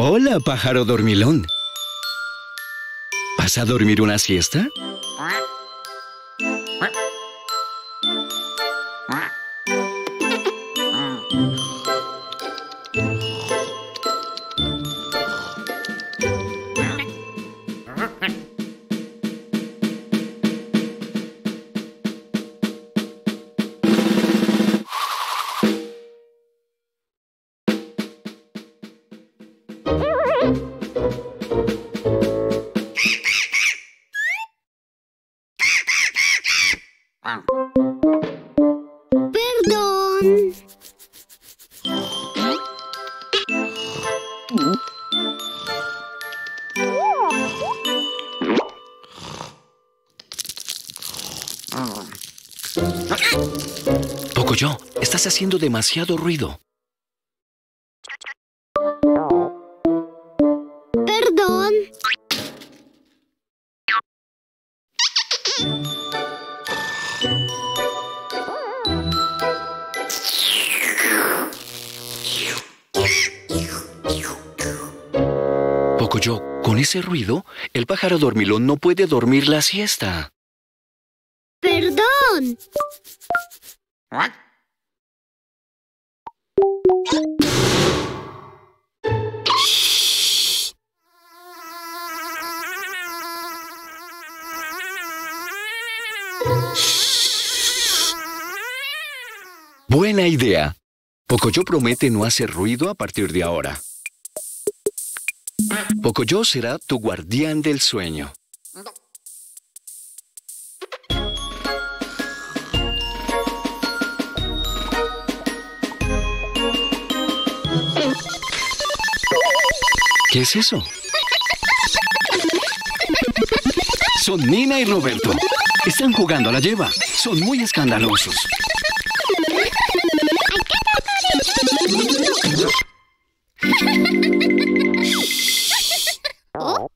Hola, pájaro dormilón. ¿Vas a dormir una siesta? Pocoyó, estás haciendo demasiado ruido. Perdón. Pocoyó, con ese ruido, el pájaro dormilón no puede dormir la siesta. ¡Perdón! Buena idea. Pocoyó promete no hacer ruido a partir de ahora. Pocoyó será tu guardián del sueño. ¿Qué es eso? Son Nina y Roberto. Están jugando a la lleva. Son muy escandalosos.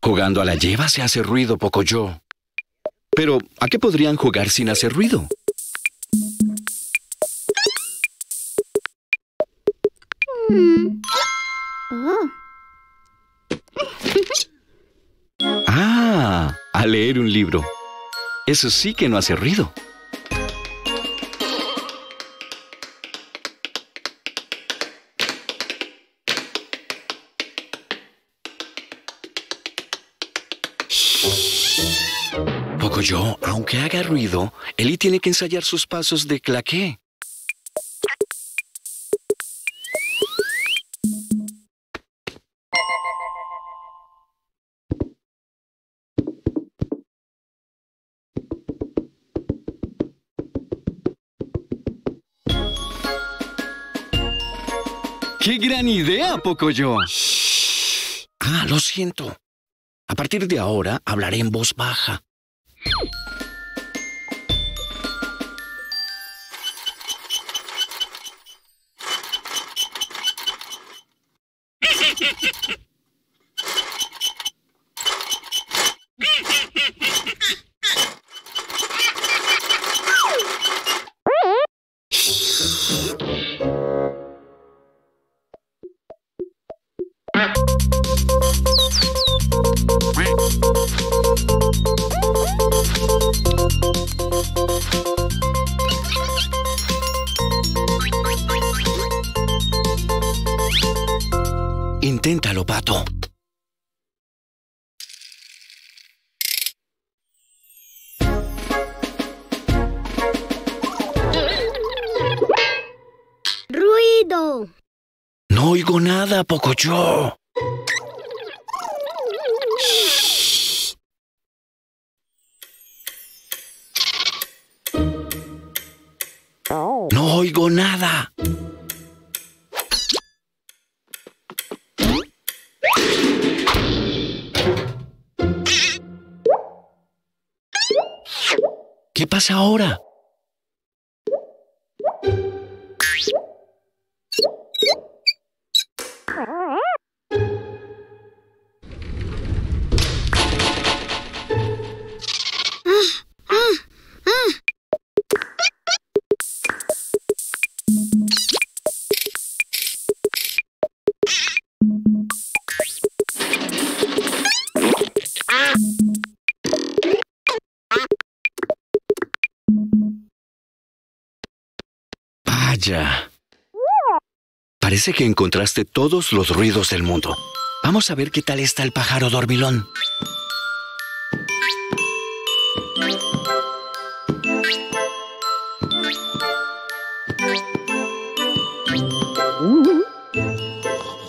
Jugando a la lleva se hace ruido, Pocoyó. Pero, ¿a qué podrían jugar sin hacer ruido? Ah, a leer un libro. Eso sí que no hace ruido. Pocoyó, aunque haga ruido, Eli tiene que ensayar sus pasos de claqué. ¡Qué gran idea, Pocoyó! Ah, lo siento. A partir de ahora, hablaré en voz baja. Inténtalo, Pato. ¡Ruido! No oigo nada, Pocoyó. No oigo nada. ¿Qué pasa ahora? Vaya. Parece que encontraste todos los ruidos del mundo. Vamos a ver qué tal está el pájaro dormilón.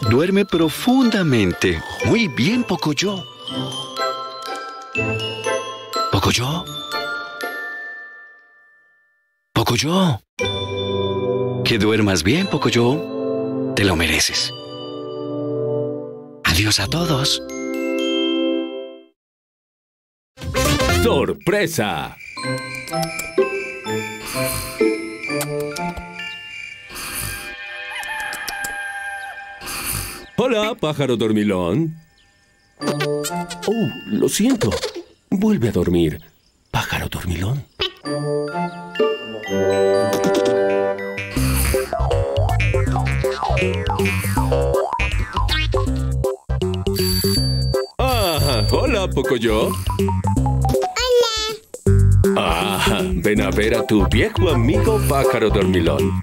Duerme profundamente. Muy bien, Pocoyó. ¿Pocoyó? ¿Pocoyó? Que duermas bien, Pocoyó. Te lo mereces. Adiós a todos. ¡Sorpresa! Hola, pájaro dormilón. Oh, lo siento. Vuelve a dormir, pájaro dormilón. Ah, hola, Pocoyó. Hola. Ah, ven a ver a tu viejo amigo pájaro dormilón.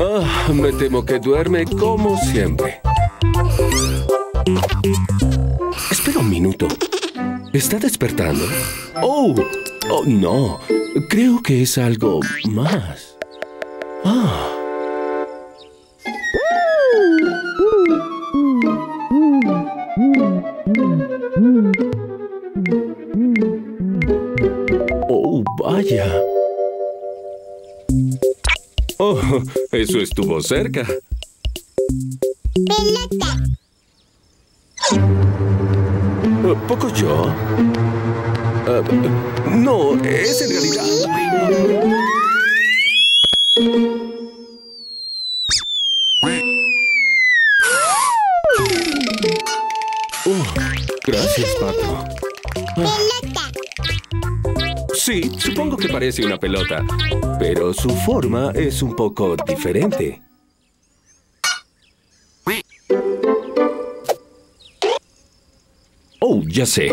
Ah, me temo que duerme como siempre. Espera un minuto. ¿Está despertando? ¡Oh, no! Creo que es algo más. Ah. ¡Oh, vaya! ¡Oh, eso estuvo cerca! ¡Pelota! ¿Pocoyó? No, es en realidad... gracias, Pato. ¡Pelota! Sí, supongo que parece una pelota, pero su forma es un poco diferente. Oh, ya sé.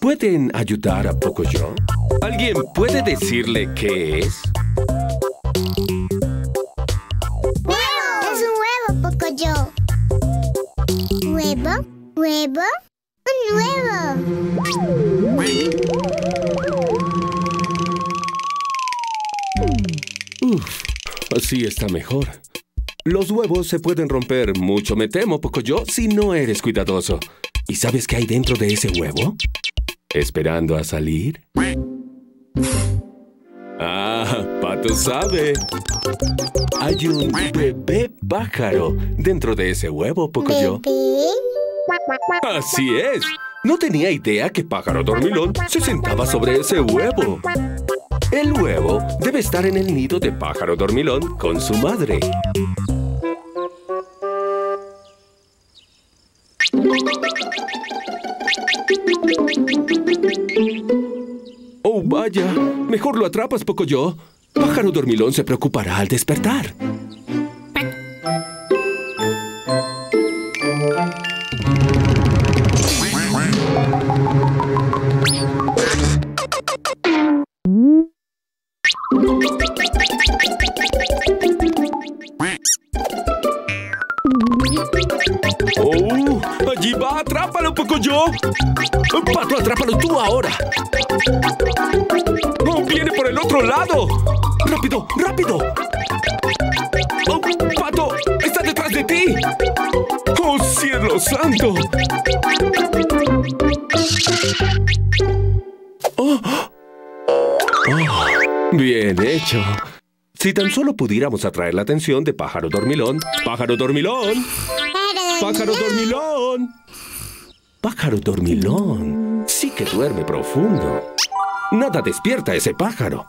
¿Pueden ayudar a Pocoyó? ¿Alguien puede decirle qué es? ¡Huevo! Es un huevo, Pocoyó. ¿Huevo? ¿Huevo? ¡Un huevo! Uf, así está mejor. Los huevos se pueden romper mucho, me temo, Pocoyó, si no eres cuidadoso. ¿Y sabes qué hay dentro de ese huevo? ¿Esperando a salir? ¡Ah! ¡Pato sabe! Hay un bebé pájaro dentro de ese huevo, Pocoyó. ¡Así es! No tenía idea que pájaro dormilón se sentaba sobre ese huevo. El huevo debe estar en el nido de pájaro dormilón con su madre. Oh, vaya. Mejor lo atrapas, Pocoyó. Pájaro dormilón se preocupará al despertar. ¡Oh! ¡Allí va! ¡Atrápalo, Pocoyó! ¡Pato, atrápalo tú ahora! ¡Oh, viene por el otro lado! ¡Rápido, rápido! ¡Oh, Pato! ¡Está detrás de ti! ¡Oh, cielo santo! ¡Oh! ¡Oh! ¡Bien hecho! Si tan solo pudiéramos atraer la atención de pájaro dormilón. ¡Pájaro dormilón! ¡Pájaro dormilón! ¡Pájaro dormilón! Sí que duerme profundo. Nada despierta a ese pájaro.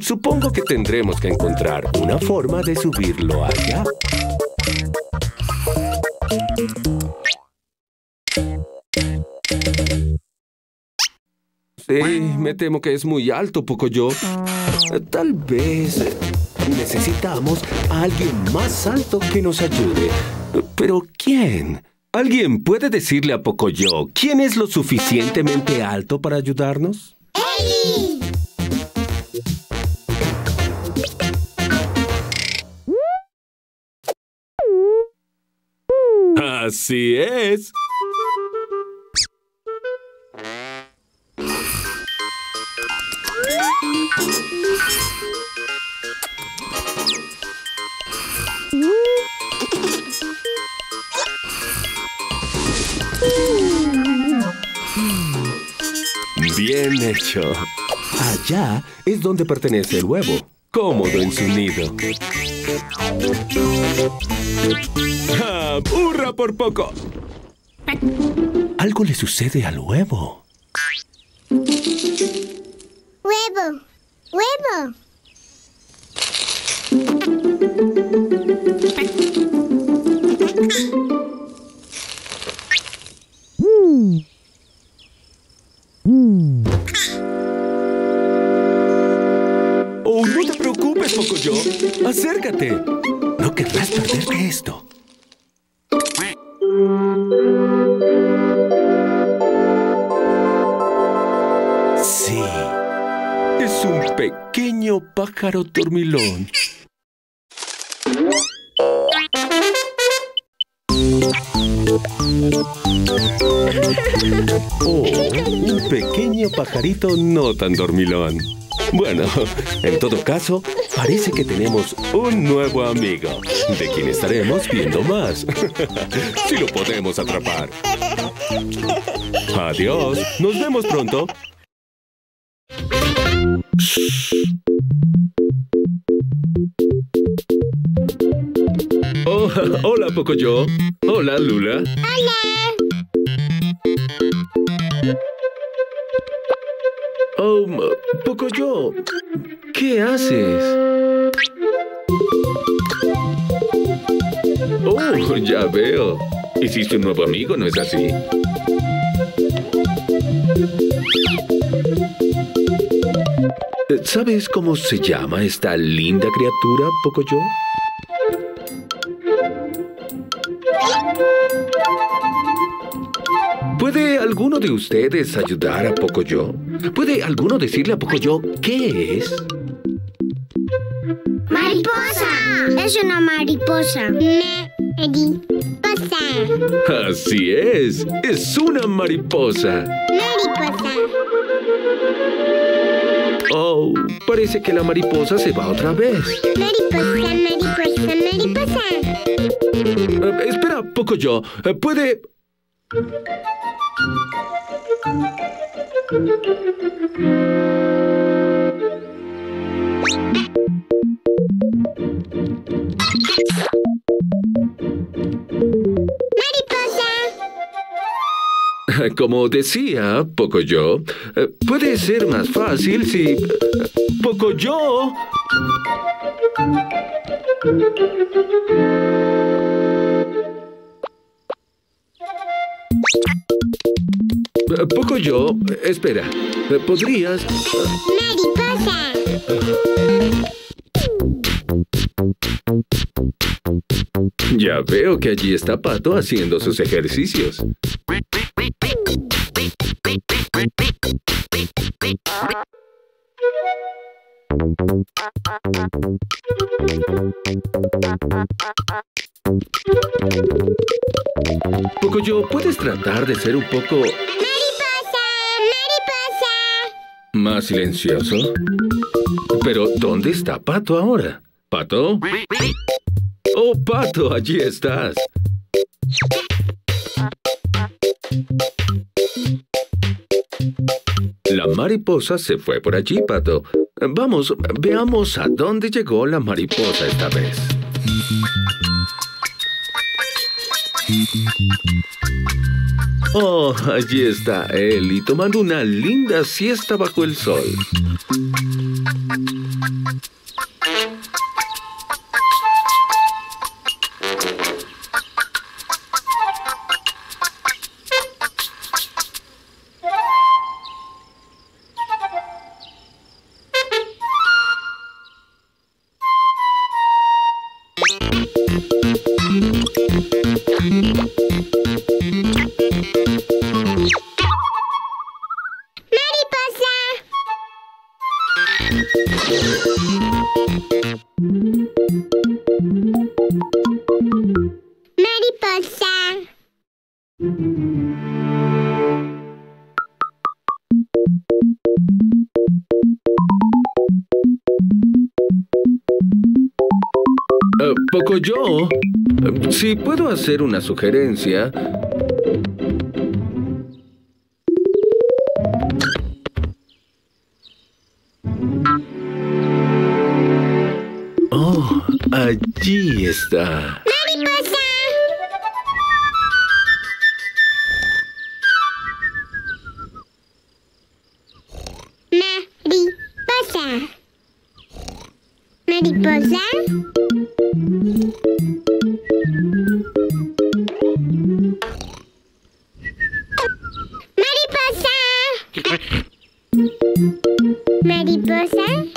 Supongo que tendremos que encontrar una forma de subirlo allá. Sí, me temo que es muy alto, Pocoyó. Tal vez... necesitamos a alguien más alto que nos ayude. ¿Pero quién? ¿Alguien puede decirle a Pocoyó quién es lo suficientemente alto para ayudarnos? ¡Eli! Así es. Bien hecho. Allá es donde pertenece el huevo, cómodo en su nido. ¡Ah! ¡Hurra por poco! Algo le sucede al huevo. ¡Huevo! ¡Huevo! Oh, no te preocupes, Pocoyó. Acércate. No querrás perderte esto. Sí. Es un pequeño pájaro dormilón. Oh, un pequeño pajarito no tan dormilón. Bueno, en todo caso, parece que tenemos un nuevo amigo, de quien estaremos viendo más. Si lo podemos atrapar. Adiós, nos vemos pronto. Oh, hola, Pocoyó. Hola, Lula. Hola. Oh, Pocoyó, ¿qué haces? Oh, ya veo. Hiciste un nuevo amigo, ¿no es así? ¿Sabes cómo se llama esta linda criatura, Pocoyó? ¿Puede alguno de ustedes ayudar a Pocoyó? ¿Puede alguno decirle a Pocoyó qué es? ¡Mariposa! Es una mariposa. Mariposa. Así es una mariposa. Mariposa. Oh, parece que la mariposa se va otra vez. Mariposa, mariposa, mariposa. Espera, Pocoyó. ¿Puede...? ¡Mariposa! Como decía Pocoyó, puede ser más fácil si... ¡Pocoyó! Pocoyó, espera, ¿podrías...? ¡Mariposa! Ya veo que allí está Pato haciendo sus ejercicios. Pocoyó, ¿puedes tratar de ser un poco...? ¡Mariposa! ¡Mariposa! ¿Más silencioso? Pero, ¿dónde está Pato ahora? ¿Pato? ¡Oh, Pato! ¡Allí estás! La mariposa se fue por allí, Pato. Vamos, veamos a dónde llegó la mariposa esta vez. Oh, allí está Eli tomando una linda siesta bajo el sol. Mariposa. Pocoyó, si puedo hacer una sugerencia... Oh, allí está. ¡Mariposa! Mariposa. Mariposa. Mariposa. Mariposa.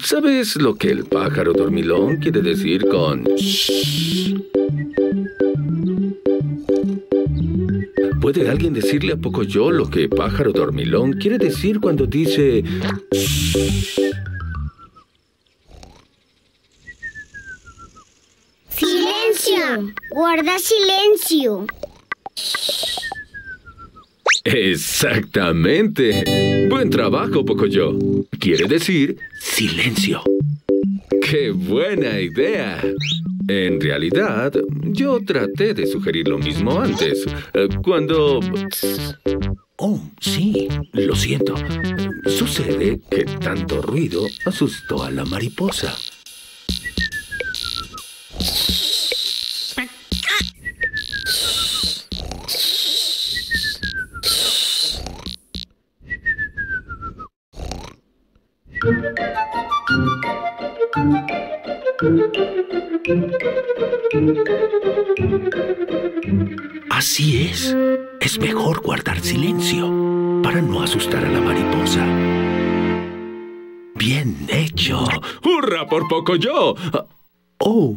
¿Sabes lo que el pájaro dormilón quiere decir con shh? ¿Puede alguien decirle a Pocoyó lo que pájaro dormilón quiere decir cuando dice shh? ¡Silencio! ¡Guarda silencio! ¡Exactamente! ¡Buen trabajo, Pocoyó! Quiere decir silencio. ¡Qué buena idea! En realidad, yo traté de sugerir lo mismo antes, cuando... Oh, sí, lo siento. Sucede que tanto ruido asustó a la mariposa. Así es mejor guardar silencio para no asustar a la mariposa. ¡Bien hecho! ¡Hurra por Pocoyó! Oh,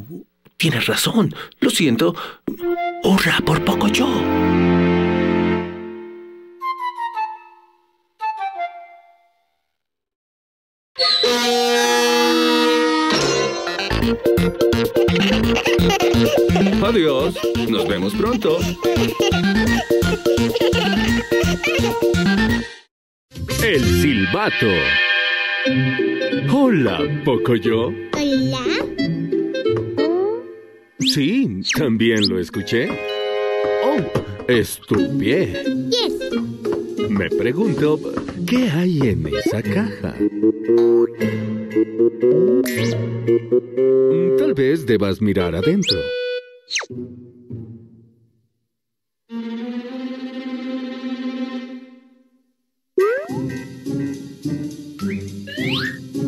tienes razón, lo siento. ¡Hurra por Pocoyó! Adiós, nos vemos pronto. El silbato. Hola, Pocoyó. Hola. Sí, también lo escuché. Oh, estupié. Yes. Me pregunto, ¿qué hay en esa caja? Tal vez debas mirar adentro.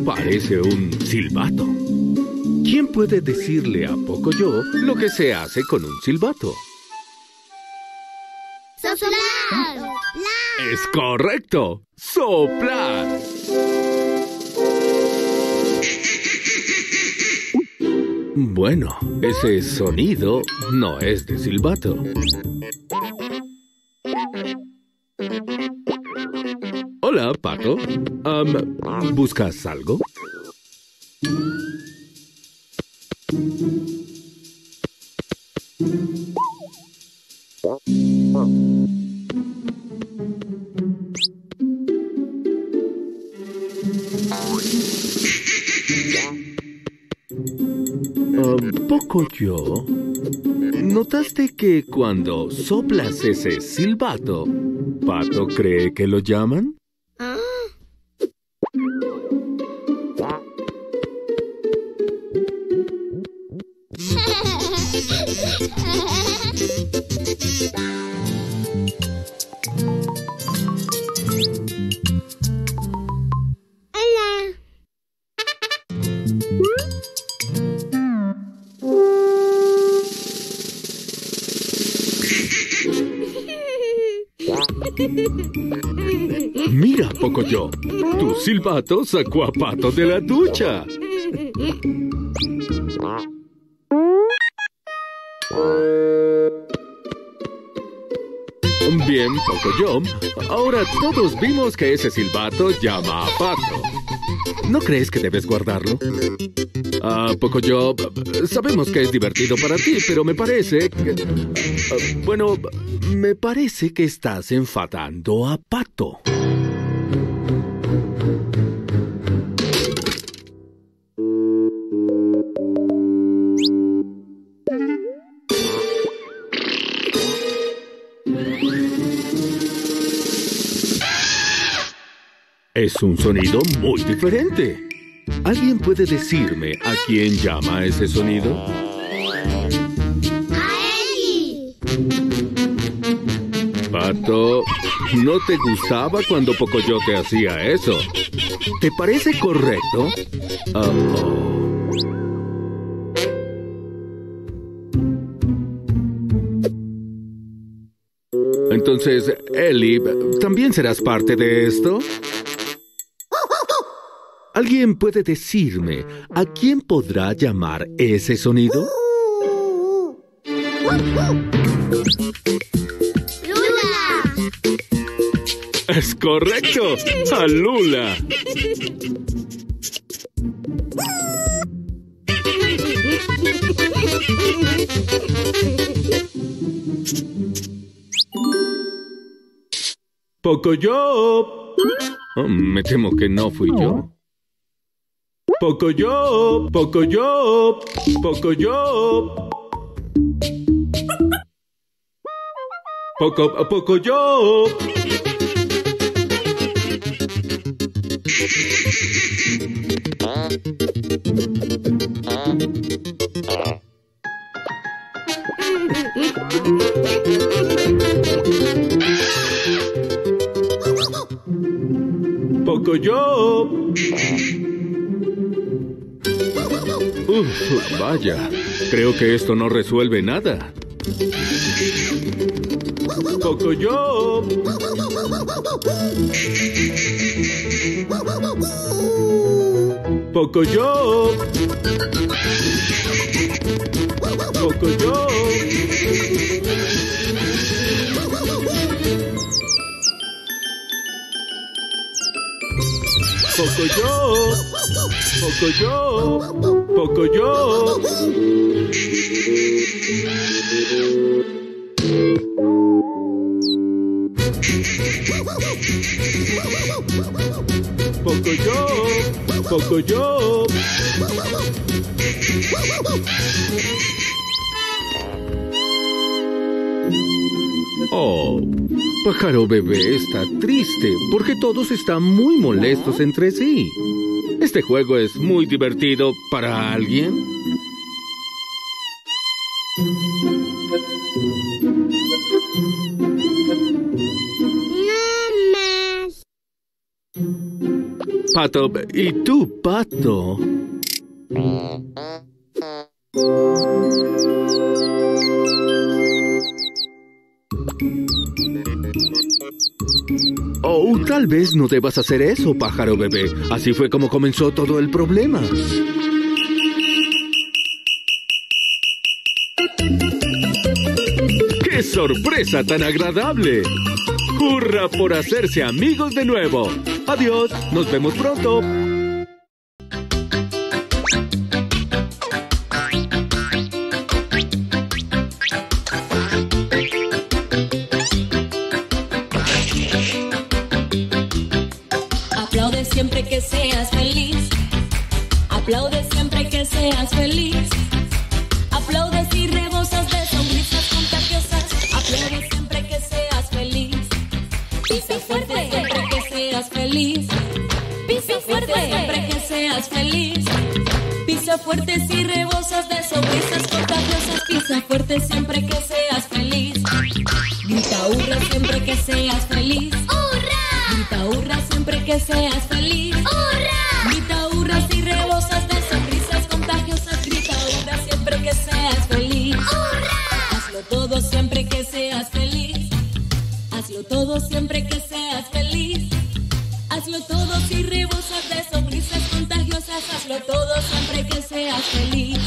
Parece un silbato. ¿Quién puede decirle a Pocoyó lo que se hace con un silbato? ¡Soplar! ¡Es correcto! ¡Soplar! Bueno, ese sonido no es de silbato. Hola, Pato. ¿Buscas algo? Pocoyó, ¿notaste que cuando soplas ese silbato, Pato cree que lo llaman? Ah. Mira, Pocoyó, tu silbato sacó a Pato de la ducha. Bien, Pocoyó, ahora todos vimos que ese silbato llama a Pato. ¿No crees que debes guardarlo? Ah, Pocoyó, sabemos que es divertido para ti, pero me parece que... bueno... Me parece que estás enfadando a Pato. Es un sonido muy diferente. ¿Alguien puede decirme a quién llama ese sonido? ¡A Eli! Pato, ¿no te gustaba cuando Pocoyó te hacía eso? ¿Te parece correcto? Entonces, Eli, ¿también serás parte de esto? ¿Alguien puede decirme a quién podrá llamar ese sonido? ¡Lula! ¡Es correcto! ¡A Lula! ¡Pocoyó! Oh, me temo que no fui yo. ¡Pocoyó! ¡Pocoyó! ¡Pocoyó! ¡Pocoyó! ¡Pocoyó! Vaya, creo que esto no resuelve nada. ¡Pocoyó! ¡Pocoyó! ¡Pocoyó! ¡Pocoyó! ¡Pocoyó! ¡Pocoyó! ¡Pocoyó! ¡Pocoyó! Oh, Pájaro Bebé está triste porque todos están muy molestos entre sí. Este juego es muy divertido para alguien. No más. Pato, ¿y tú, Pato? Oh, tal vez no debas hacer eso, Pájaro Bebé. Así fue como comenzó todo el problema. ¡Qué sorpresa tan agradable! ¡Hurra por hacerse amigos de nuevo! ¡Adiós! ¡Nos vemos pronto! Aplaude siempre que seas feliz. Aplaudes y rebosas de sonrisas contagiosas. Aplaude siempre que seas feliz. Pisa fuerte siempre que seas feliz. Pisa fuerte siempre que seas feliz. Pisa fuerte y rebosas de sonrisas contagiosas. Pisa fuerte siempre que seas feliz. Grita hurra siempre que seas feliz. ¡Hurra! Grita hurra siempre que seas feliz. ¡Hurra! Grita hurras y rebosas de sonrisas contagiosas. Grita hurra siempre que seas feliz. ¡Hurra! Hazlo todo siempre que seas feliz. Hazlo todo siempre que seas feliz. Hazlo todo y rebosas de sonrisas contagiosas. Hazlo todo siempre que seas feliz.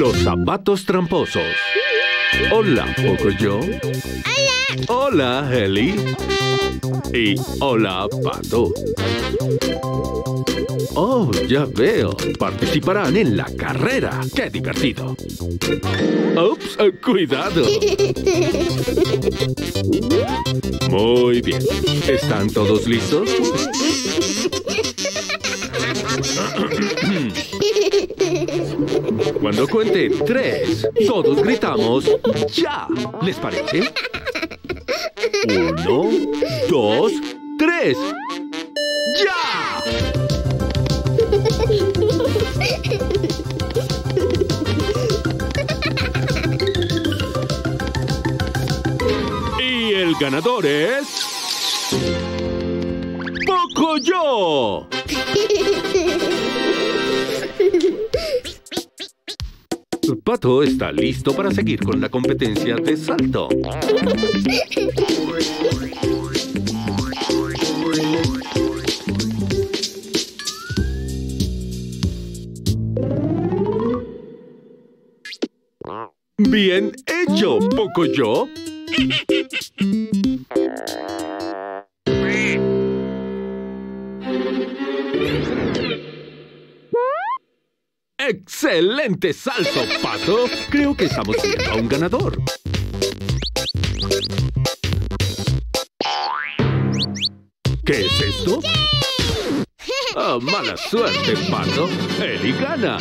Los zapatos tramposos. Hola, Pocoyó. Hola. Hola, Eli. Y hola, Pato. Oh, ya veo. Participarán en la carrera. ¡Qué divertido! ¡Ups! ¡Cuidado! Muy bien. ¿Están todos listos? Cuando cuente 3, todos gritamos ¡ya! ¿Les parece? 1, 2, 3. ¡Ya! Y el ganador es... ¡Pocoyó! Pato está listo para seguir con la competencia de salto. ¡Bien hecho, Pocoyó! ¡Excelente salto, Pato! Creo que estamos viendo a un ganador. ¿Qué es esto? Oh, ¡mala suerte, Pato! ¡Eli gana!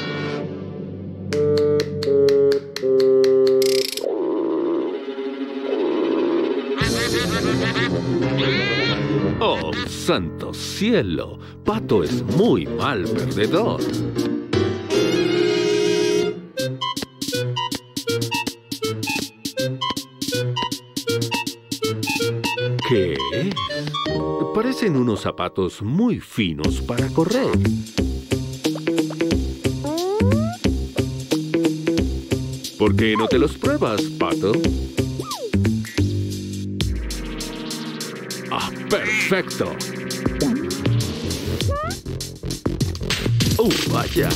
¡Oh, santo cielo! Pato es muy mal perdedor. ¿Qué es? Parecen unos zapatos muy finos para correr. ¿Por qué no te los pruebas, Pato? ¡Ah, perfecto! ¡Oh, vaya!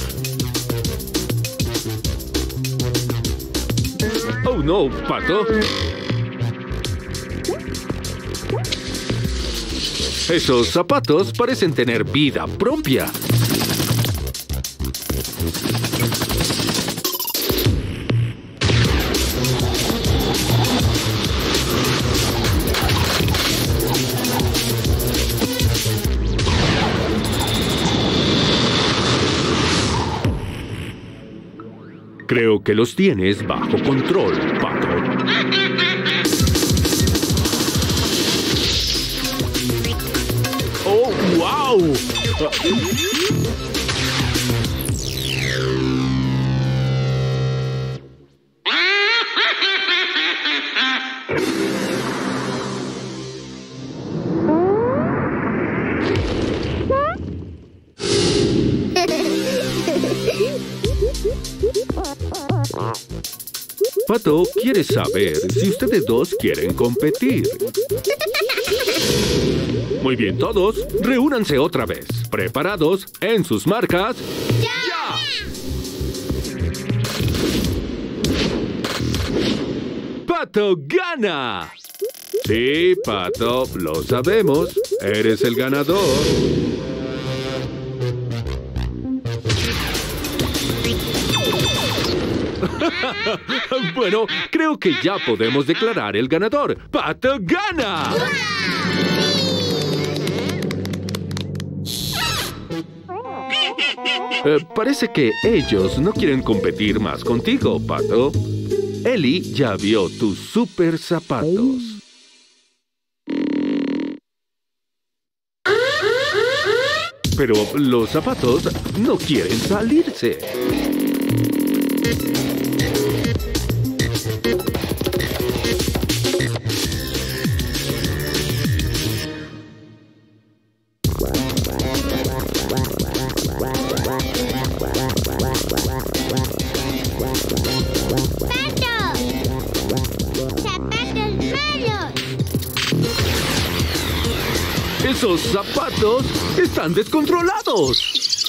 ¡Oh, no, Pato! Esos zapatos parecen tener vida propia. Creo que los tienes bajo control, Pato. Pato quiere saber si ustedes dos quieren competir. Muy bien, todos, reúnanse otra vez. Preparados, en sus marcas... ¡Ya! ¡Ya! ¡Pato gana! Sí, Pato, lo sabemos. Eres el ganador. Bueno, creo que ya podemos declarar el ganador. ¡Pato gana! ¡Hurra! Parece que ellos no quieren competir más contigo, Pato. Eli ya vio tus super zapatos. Pero los zapatos no quieren salirse. ¡Esos zapatos están descontrolados!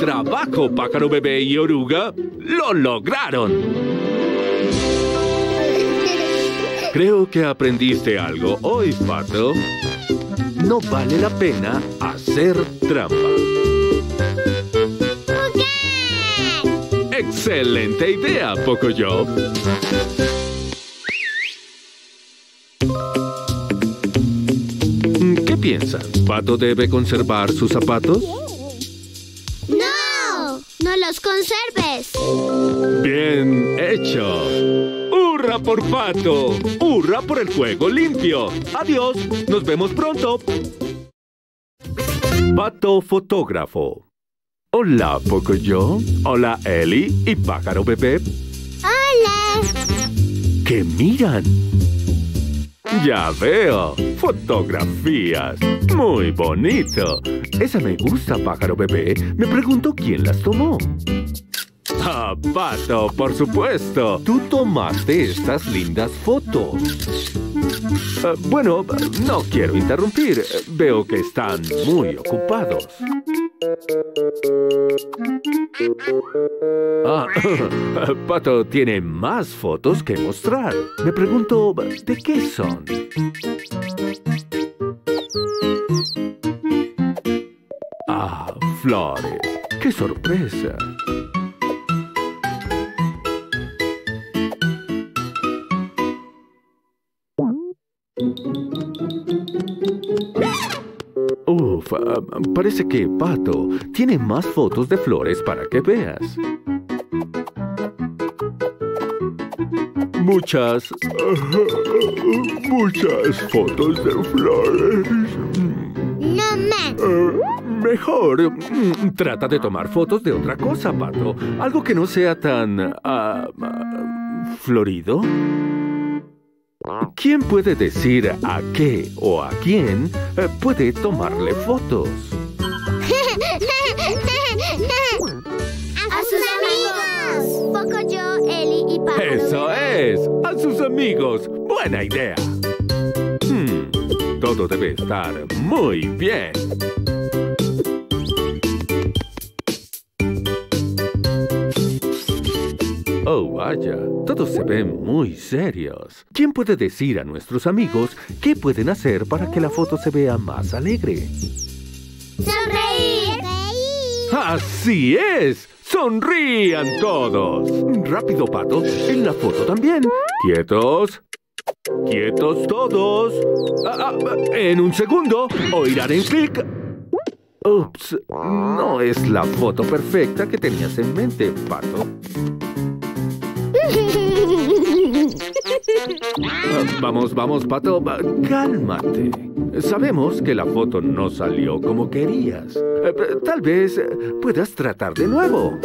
trabajo, Pájaro Bebé y Oruga. ¡Lo lograron! Creo que aprendiste algo hoy, Pato. No vale la pena hacer trampa. ¡Ok! ¡Excelente idea, Pocoyó! ¿Qué piensas? ¿Pato debe conservar sus zapatos? ¡No! ¡No los conserves! ¡Bien hecho! ¡Hurra por Pato! ¡Hurra por el juego limpio! ¡Adiós! ¡Nos vemos pronto! Pato fotógrafo. Hola, Pocoyó. Hola, Eli y Pájaro Bebé. ¡Hola! ¿Qué miran? ¡Ya veo! ¡Fotografías! ¡Muy bonito! Esa me gusta, Pájaro Bebé. Me pregunto quién las tomó. ¡Ah, Pato, por supuesto! Tú tomaste estas lindas fotos. Bueno, no quiero interrumpir. Veo que están muy ocupados. Ah, Pato tiene más fotos que mostrar. Me pregunto, ¿de qué son? Ah, flores. ¡Qué sorpresa! Uf, parece que Pato tiene más fotos de flores para que veas. Muchas fotos de flores. No más. Mejor. Trata de tomar fotos de otra cosa, Pato. Algo que no sea tan... florido. ¿Quién puede decir a qué o a quién puede tomarle fotos? ¡A sus amigos! Pocoyó, Eli y Pablo. ¡Eso es! ¡A sus amigos! ¡Buena idea! Todo debe estar muy bien. Oh, vaya. Todos se ven muy serios. ¿Quién puede decir a nuestros amigos qué pueden hacer para que la foto se vea más alegre? ¡Sonreír! ¡Así es! ¡Sonrían todos! ¡Rápido, Pato! ¡En la foto también! ¡Quietos! ¡Quietos todos! En un segundo, oirán el clic. Ups, no es la foto perfecta que tenías en mente, Pato. Vamos, Pato, cálmate. Sabemos que la foto no salió como querías. Tal vez puedas tratar de nuevo.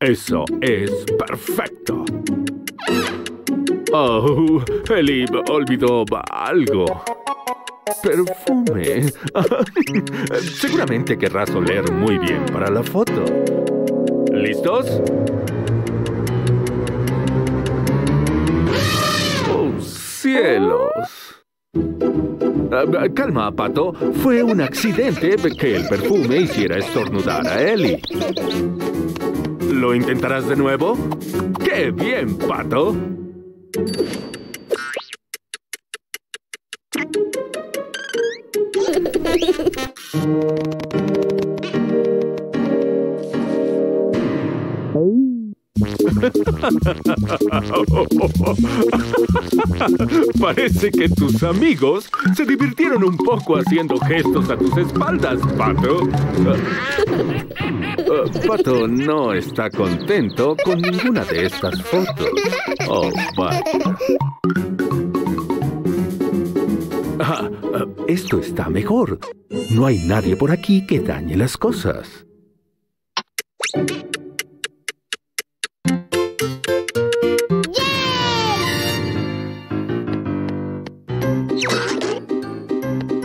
¡Eso es perfecto! Oh, Eli olvidó algo. Perfume. Seguramente querrás oler muy bien para la foto. ¿Listos? ¡Oh, cielos! Calma, Pato. Fue un accidente que el perfume hiciera estornudar a Eli. ¿Lo intentarás de nuevo? ¡Qué bien, Pato! Parece que tus amigos se divirtieron un poco haciendo gestos a tus espaldas, Pato. Pato no está contento con ninguna de estas fotos. Oh, Pato. Esto está mejor. No hay nadie por aquí que dañe las cosas.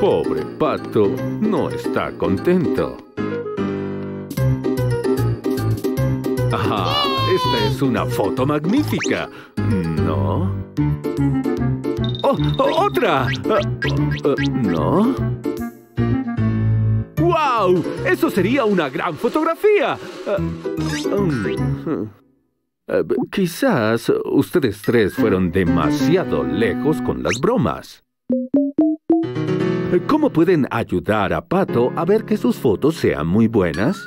Pobre Pato, no está contento. ¡Ah! ¡Esta es una foto magnífica! ¿No? ¡Oh! ¡Otra! ¿No? ¡Wow! ¡Eso sería una gran fotografía! Quizás ustedes tres fueron demasiado lejos con las bromas. ¿Cómo pueden ayudar a Pato a ver que sus fotos sean muy buenas?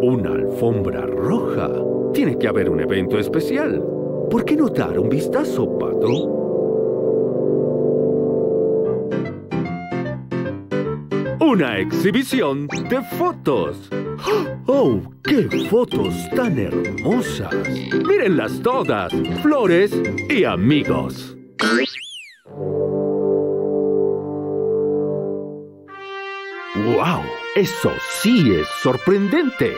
Una alfombra roja. Tiene que haber un evento especial. ¿Por qué no dar un vistazo, Pato? ¡Una exhibición de fotos! ¡Oh, qué fotos tan hermosas! ¡Mírenlas todas! ¡Flores y amigos! ¡Wow! ¡Eso sí es sorprendente!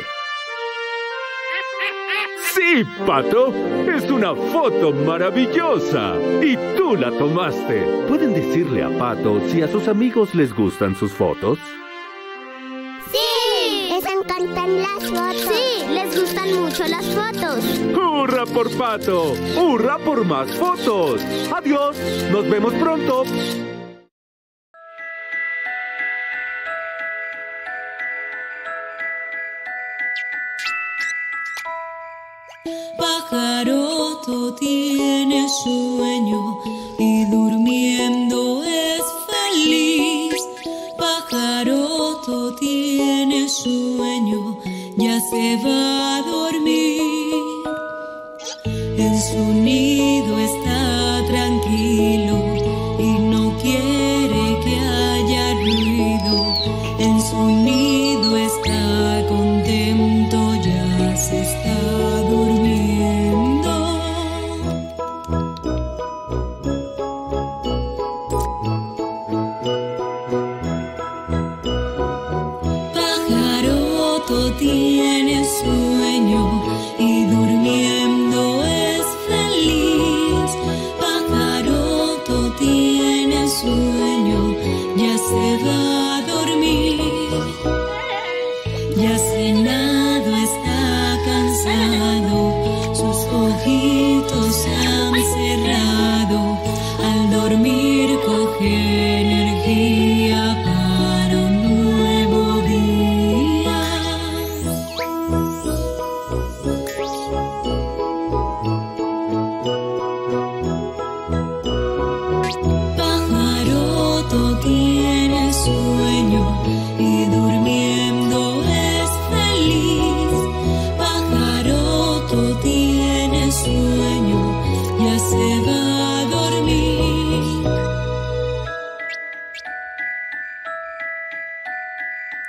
¡Sí, Pato! ¡Es una foto maravillosa! ¡Y tú la tomaste! ¿Pueden decirle a Pato si a sus amigos les gustan sus fotos? ¡Sí! ¡Les encantan las fotos! ¡Sí! ¡Les gustan mucho las fotos! ¡Hurra por Pato! ¡Hurra por más fotos! ¡Adiós! ¡Nos vemos pronto! Pajaroto tiene sueño y durmiendo es feliz. Pajaroto tiene sueño, ya se va a dormir. En su nido está tranquilo y no quiere que haya ruido. En su nido está contento, ya se está durmiendo.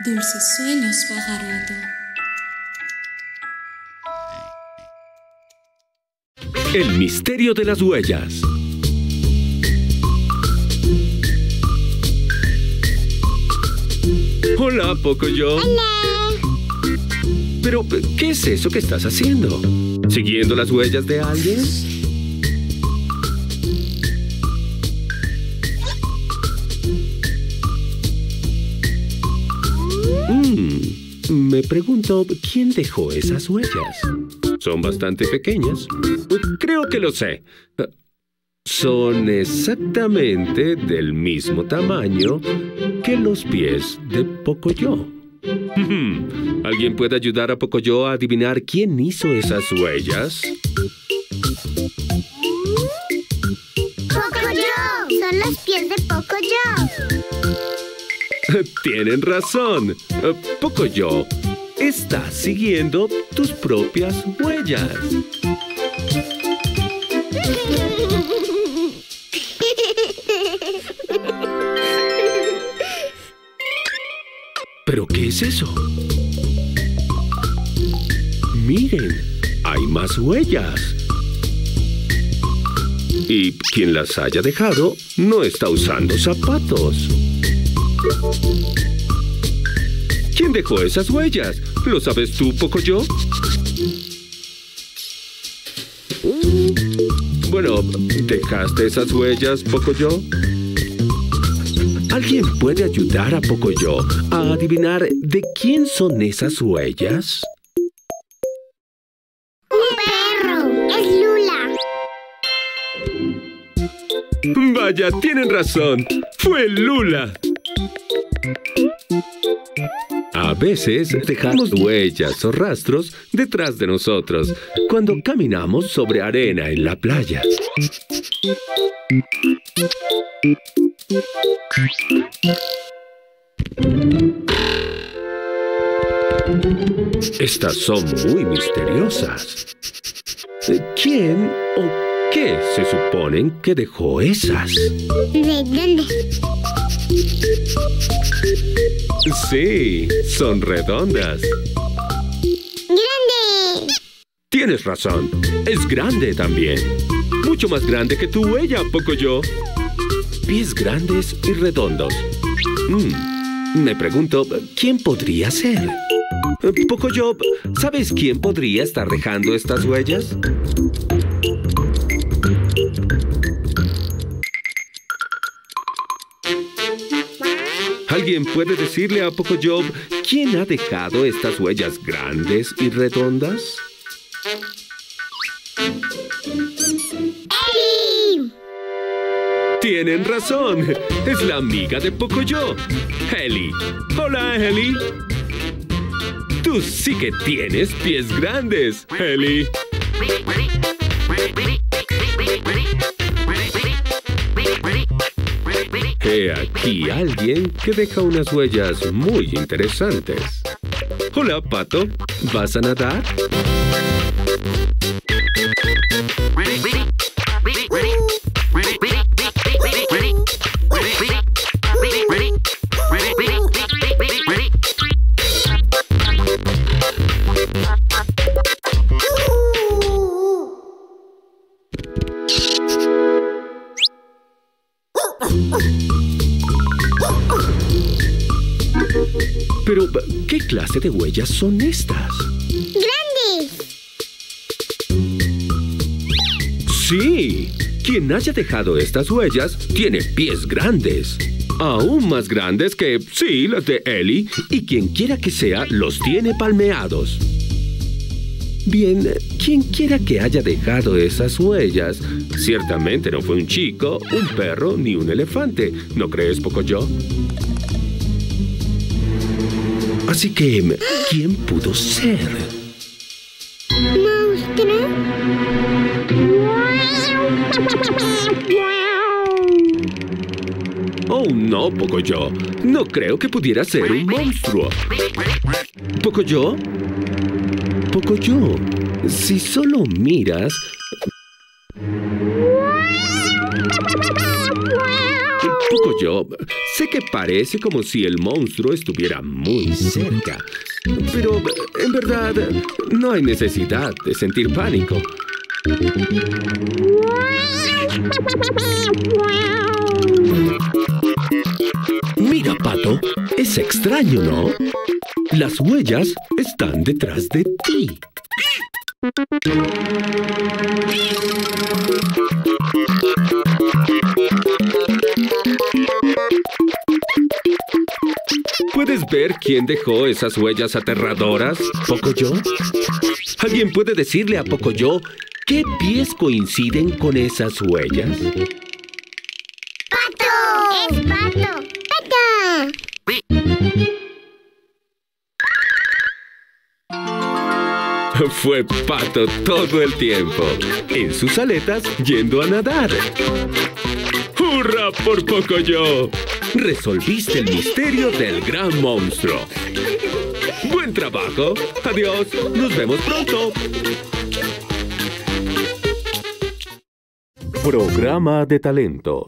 Dulces sueños, pajaroto. El misterio de las huellas. Hola, Pocoyó. Hola. Pero, ¿qué es eso que estás haciendo? ¿Siguiendo las huellas de alguien? Me pregunto, ¿quién dejó esas huellas? Son bastante pequeñas. Creo que lo sé. Son exactamente del mismo tamaño que los pies de Pocoyó. ¿Alguien puede ayudar a Pocoyó a adivinar quién hizo esas huellas? ¡Pocoyó! ¡Son los pies de Pocoyó! ¡Tienen razón! Pocoyó, estás siguiendo tus propias huellas. ¿Pero qué es eso? Miren, hay más huellas. Y quien las haya dejado no está usando zapatos. ¿Quién dejó esas huellas? ¿Lo sabes tú, Pocoyó? Bueno, ¿dejaste esas huellas, Pocoyó? ¿Alguien puede ayudar a Pocoyó a adivinar de quién son esas huellas? Vaya, tienen razón. ¡Fue Lula! A veces dejamos huellas o rastros detrás de nosotros cuando caminamos sobre arena en la playa. Estas son muy misteriosas. ¿Quién o qué se suponen que dejó esas? ¿De dónde? Sí, son redondas. ¡Grande! Tienes razón. Es grande también. Mucho más grande que tu huella, Pocoyó. Pies grandes y redondos. Me pregunto, ¿quién podría ser? Pocoyó, ¿sabes quién podría estar dejando estas huellas? ¿Alguien puede decirle a Pocoyó quién ha dejado estas huellas grandes y redondas? ¡Eli! ¡Tienen razón! ¡Es la amiga de Pocoyó! ¡Heli! ¡Hola, Heli! ¡Tú sí que tienes pies grandes, Heli! He aquí alguien que deja unas huellas muy interesantes. Hola, Pato. ¿Vas a nadar? Pero, ¿qué clase de huellas son estas? ¡Grandes! ¡Sí! Quien haya dejado estas huellas tiene pies grandes. Aún más grandes que, sí, las de Eli. Y quien quiera que sea, los tiene palmeados. Bien, quien quiera que haya dejado esas huellas, ciertamente no fue un chico, un perro ni un elefante. ¿No crees, Pocoyó? Así que, ¿quién pudo ser? ¿Monstruo? Oh, no, Pocoyó. No creo que pudiera ser un monstruo. ¿Pocoyó? Pocoyó, si solo miras... Pocoyó, sé que parece como si el monstruo estuviera muy cerca, pero en verdad no hay necesidad de sentir pánico. Mira, Pato, es extraño, ¿no? Las huellas están detrás de ti. ¿Puedes ver quién dejó esas huellas aterradoras, Pocoyó? ¿Alguien puede decirle a Pocoyó qué pies coinciden con esas huellas? ¡Pato! ¡Es Pato! ¡Pato! Fue Pato todo el tiempo, en sus aletas yendo a nadar. ¡Hurra por Pocoyó! Resolviste el misterio del gran monstruo. ¡Buen trabajo! ¡Adiós! ¡Nos vemos pronto! Programa de talentos.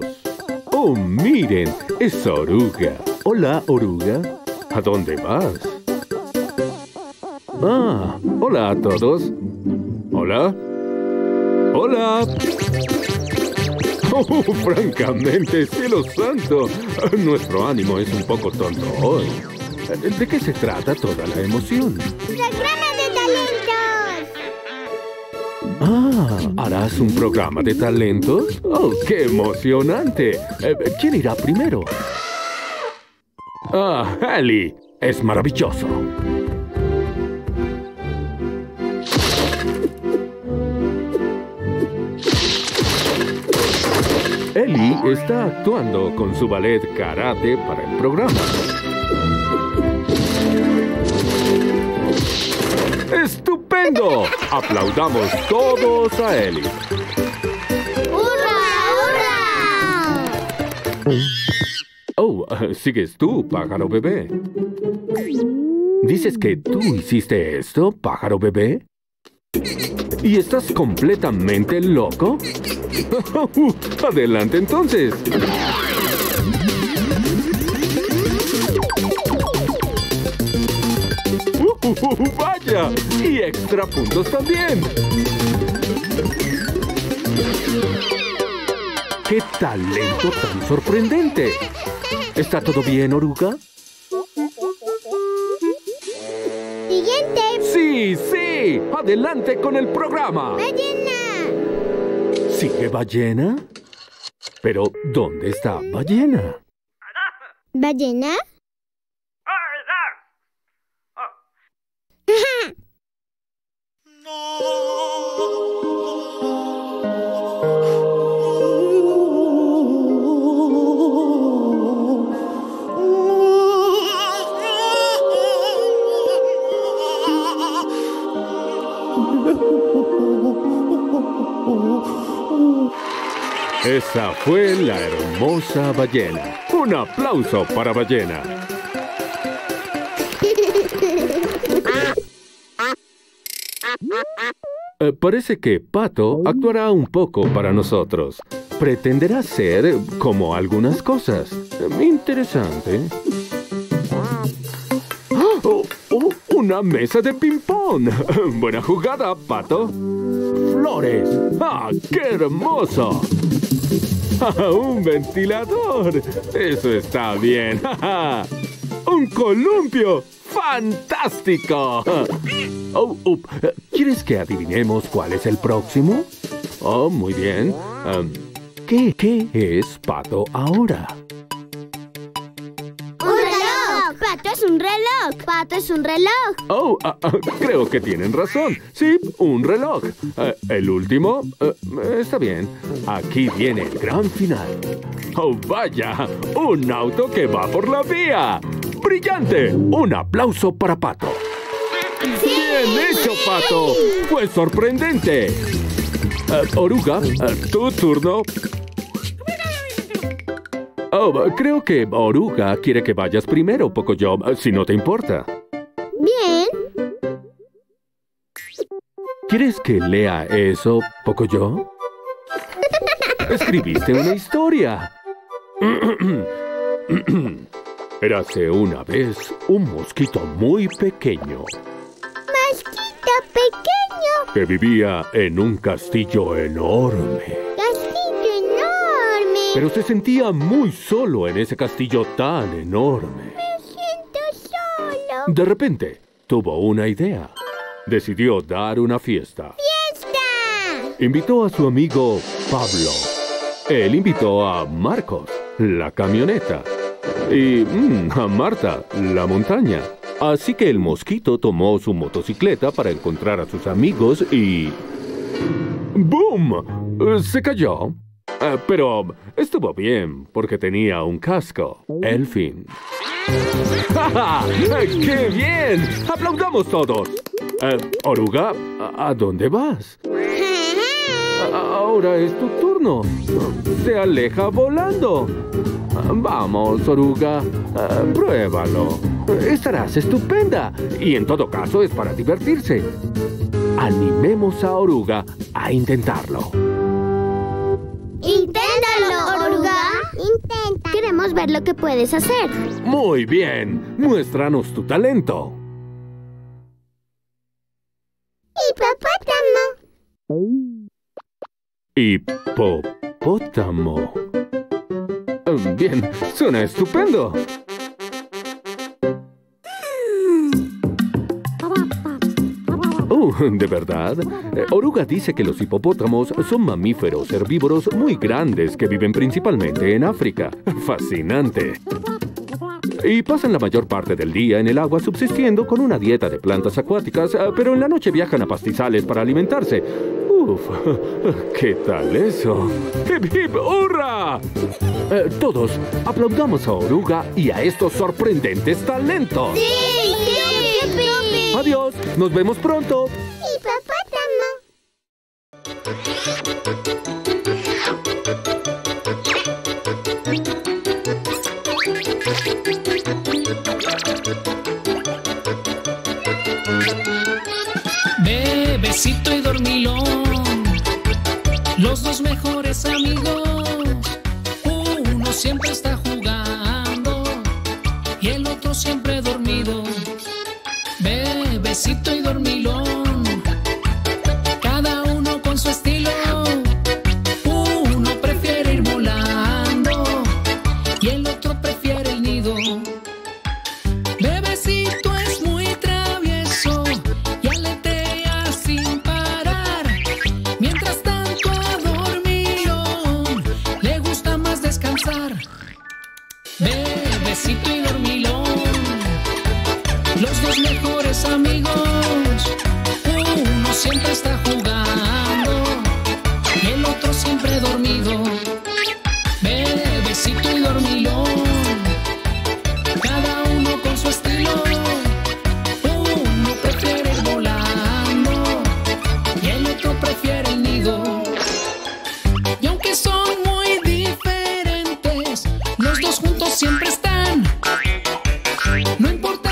¡Oh, miren! ¡Es Oruga! Hola, Oruga. ¿A dónde vas? Ah, hola a todos. Hola. Hola. Oh, francamente, cielo santo, nuestro ánimo es un poco tonto hoy. piensan? ¿De qué se trata toda la emoción? ¡Programa de talentos! Ah, ¿harás un programa de talentos? ¡Oh, qué emocionante! ¿Quién irá primero? ¡Ah, Eli! ¡Es maravilloso! Eli está actuando con su ballet karate para el programa. ¡Estupendo! Aplaudamos todos a Eli. ¡Hurra, hurra! Oh, sigues tú, Pájaro Bebé. ¿Dices que tú hiciste esto, Pájaro Bebé? ¿Y estás completamente loco? ¡Adelante, entonces! ¡Vaya! ¡Y extra puntos también! ¡Qué talento tan sorprendente! ¿Está todo bien, Oruga? ¡Siguiente! ¡Sí, sí! ¡Adelante con el programa! ¡Ballena! ¿Sigue Ballena? Pero, ¿dónde está Ballena? ¿Ballena? Esa fue la hermosa Ballena. ¡Un aplauso para Ballena! Parece que Pato actuará un poco para nosotros. Pretenderá ser como algunas cosas. Interesante. ¡Oh! ¡Oh! ¡Una mesa de ping-pong! ¡Buena jugada, Pato! ¡Flores! ¡Ah, qué hermoso! ¡Un ventilador! ¡Eso está bien! ¡Un columpio! ¡Fantástico! Oh, ¿quieres que adivinemos cuál es el próximo? Oh, muy bien. ¿Qué es Pato ahora? ¡Un reloj! ¡Pato es un reloj! ¡Pato es un reloj! Oh, creo que tienen razón. Sí, un reloj. El último, está bien. Aquí viene el gran final. ¡Oh, vaya! ¡Un auto que va por la vía! ¡Brillante! ¡Un aplauso para Pato! ¡Sí! ¡Bien hecho, Pato! ¡Fue sorprendente! Oruga, tu turno. Oh, creo que Oruga quiere que vayas primero, Pocoyó, si no te importa. Bien. ¿Quieres que lea eso, Pocoyó? Escribiste una historia. Érase una vez un mosquito muy pequeño. ¡Mosquito pequeño! Que vivía en un castillo enorme. ¡Castillo enorme! Pero se sentía muy solo en ese castillo tan enorme. ¡Me siento solo! De repente, tuvo una idea. Decidió dar una fiesta. ¡Fiesta! Invitó a su amigo Pablo. Él invitó a Marcos, la camioneta, y a Marta, la montaña. Así que el mosquito tomó su motocicleta para encontrar a sus amigos y... ¡Boom! Se cayó. Pero estuvo bien, porque tenía un casco. El fin. ¡Ja, ja! ¡Qué bien! ¡Aplaudamos todos! Oruga, ¿a dónde vas? Ahora es tu turno. Se aleja volando. Vamos, Oruga. Pruébalo. Estarás estupenda. Y en todo caso es para divertirse. Animemos a Oruga a intentarlo. ¡Inténtalo, Oruga! Intenta. Queremos ver lo que puedes hacer. Muy bien. Muéstranos tu talento. Hipopótamo. Hipopótamo. Bien, suena estupendo. ¡Wow! ¿De verdad? Oruga dice que los hipopótamos son mamíferos herbívoros muy grandes que viven principalmente en África. ¡Fascinante! Y pasan la mayor parte del día en el agua subsistiendo con una dieta de plantas acuáticas, pero en la noche viajan a pastizales para alimentarse. ¡Uf! ¿Qué tal eso? ¡Hip, hip! ¡Hurra! Todos aplaudamos a Oruga y a estos sorprendentes talentos. ¡Sí! ¡Adiós! ¡Nos vemos pronto! ¡Hipopótamo! Bebecito y Dormilón, los dos mejores amigos. Uno siempre está jugando y el otro siempre dormido. Bebecito y Dormilón, cada uno con su estilo. Uno prefiere ir volando y el otro prefiere el nido. Bebecito es muy travieso y aletea sin parar. Mientras tanto a Dormilón le gusta más descansar. Bebecito y Dormilón, los dos mejores amigos. Uno siempre está jugando y el otro siempre dormido. Bebecito y Dormilón, cada uno con su estilo. Uno prefiere ir volando y el otro prefiere el nido. Y aunque son muy diferentes, los dos juntos siempre están. No importa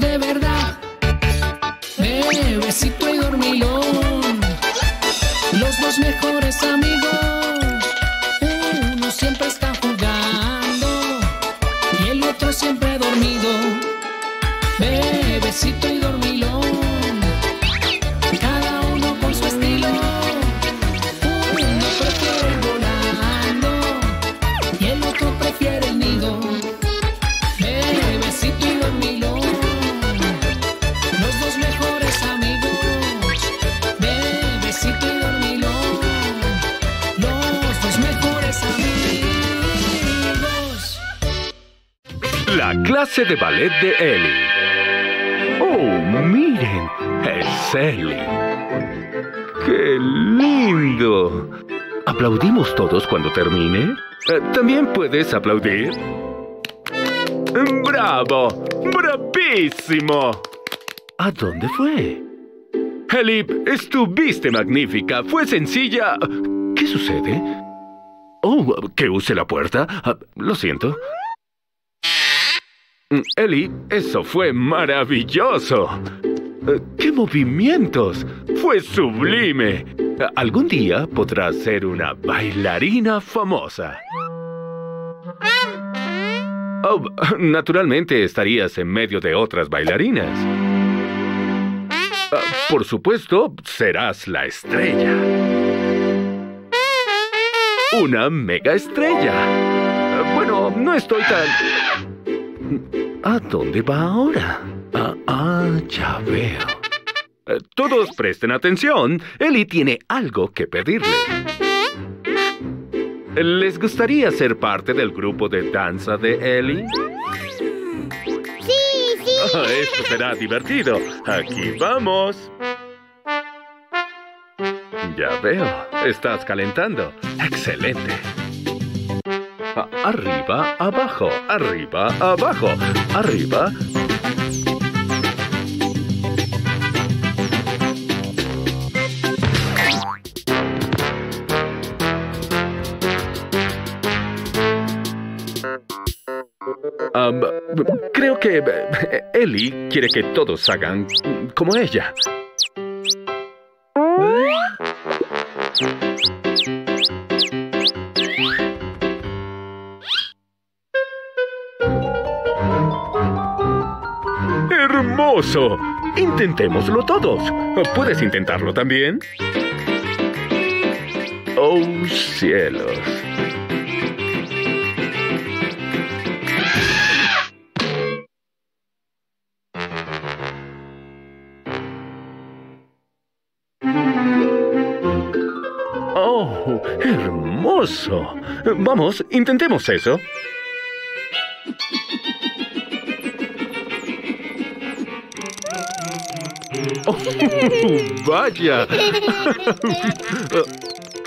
de verdad. Bebecito y Dormilón, los dos mejores amigos. Uno siempre está jugando y el otro siempre dormido. Bebecito y Dormilón, cada uno con su estilo. Uno prefiere ir volando y el otro prefiere el nido. Bebecito y Dormilón, la clase de ballet de Eli. ¡Oh, miren! ¡Es Eli! ¡Qué lindo! ¿Aplaudimos todos cuando termine? ¿También puedes aplaudir? ¡Bravo! ¡Bravísimo! ¿A dónde fue? Eli, estuviste magnífica. Fue sencilla. ¿Qué sucede? Oh, ¿que use la puerta? Lo siento. Eli, eso fue maravilloso. ¡Qué movimientos! ¡Fue sublime! Algún día podrás ser una bailarina famosa. Oh, naturalmente estarías en medio de otras bailarinas. Por supuesto, serás la estrella. Una mega estrella. Bueno, no estoy tan... ¿A dónde va ahora? Ya veo. Todos presten atención. Eli tiene algo que pedirle. ¿Les gustaría ser parte del grupo de danza de Eli? ¡Sí, sí! Esto será divertido. Aquí vamos. Ya veo. Estás calentando. ¡Excelente! Arriba, abajo, arriba, abajo, arriba. Creo que Eli quiere que todos hagan como ella. ¡Hermoso! ¡Intentémoslo todos! ¿Puedes intentarlo también? ¡Oh, cielos! peligroso. Vamos, intentemos eso. Oh, ¡vaya!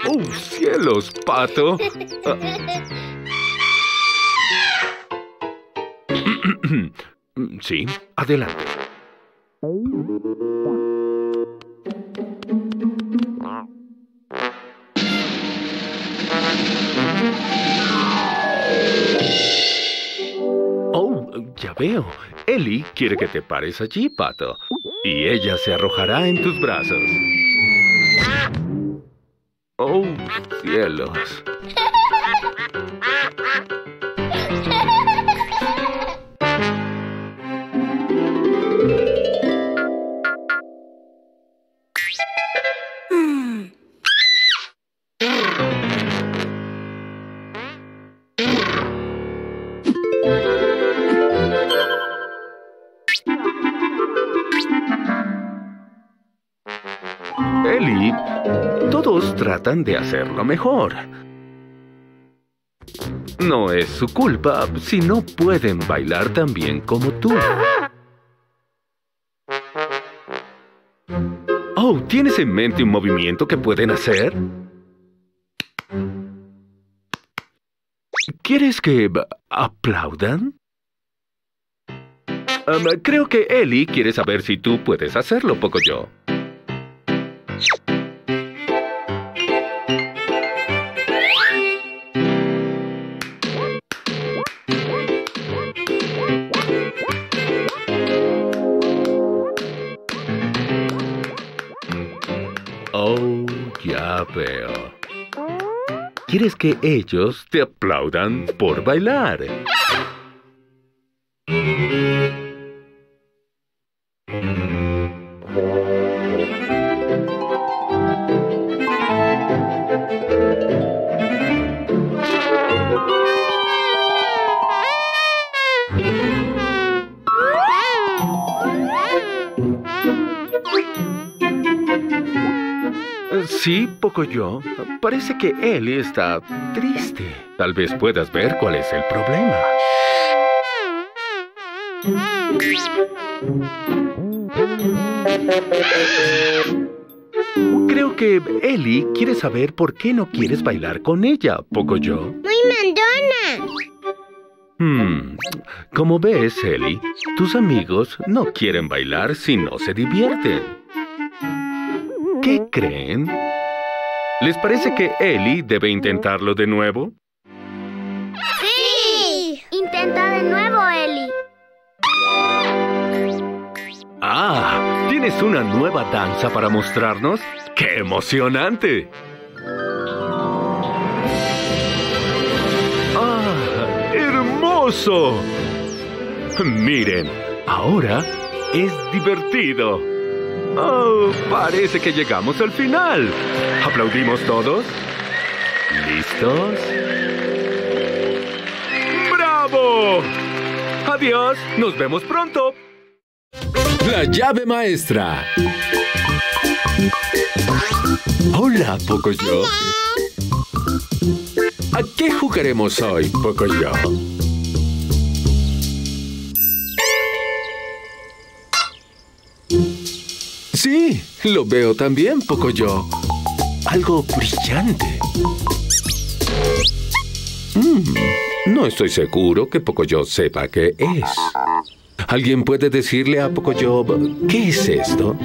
¡Oh, cielos, Pato! Sí, adelante. Oh, ya veo. Eli quiere que te pares allí, Pato. Y ella se arrojará en tus brazos. ¡Oh, cielos! Eli, todos tratan de hacerlo mejor. No es su culpa si no pueden bailar tan bien como tú. Oh, ¿tienes en mente un movimiento que pueden hacer? ¿Quieres que aplaudan? Creo que Eli quiere saber si tú puedes hacerlo, Pocoyó. Oh, ya veo. ¿Quieres que ellos te aplaudan por bailar? Sí, Pocoyó. Parece que Eli está triste. Tal vez puedas ver cuál es el problema. Creo que Eli quiere saber por qué no quieres bailar con ella, Pocoyó. ¡Muy mandona! Como ves, Eli, tus amigos no quieren bailar si no se divierten. ¿Qué creen? ¿Les parece que Eli debe intentarlo de nuevo? ¡Sí! Intenta de nuevo, Eli. ¡Ah! ¿Tienes una nueva danza para mostrarnos? ¡Qué emocionante! ¡Ah! ¡Hermoso! Miren, ahora es divertido. Oh, parece que llegamos al final. ¿Aplaudimos todos? ¿Listos? ¡Bravo! ¡Adiós! ¡Nos vemos pronto! La llave maestra. Hola, Pocoyó. ¿A qué jugaremos hoy, Pocoyó? Sí, lo veo también, Pocoyó. Algo brillante. No estoy seguro que Pocoyó sepa qué es. ¿Alguien puede decirle a Pocoyó qué es esto?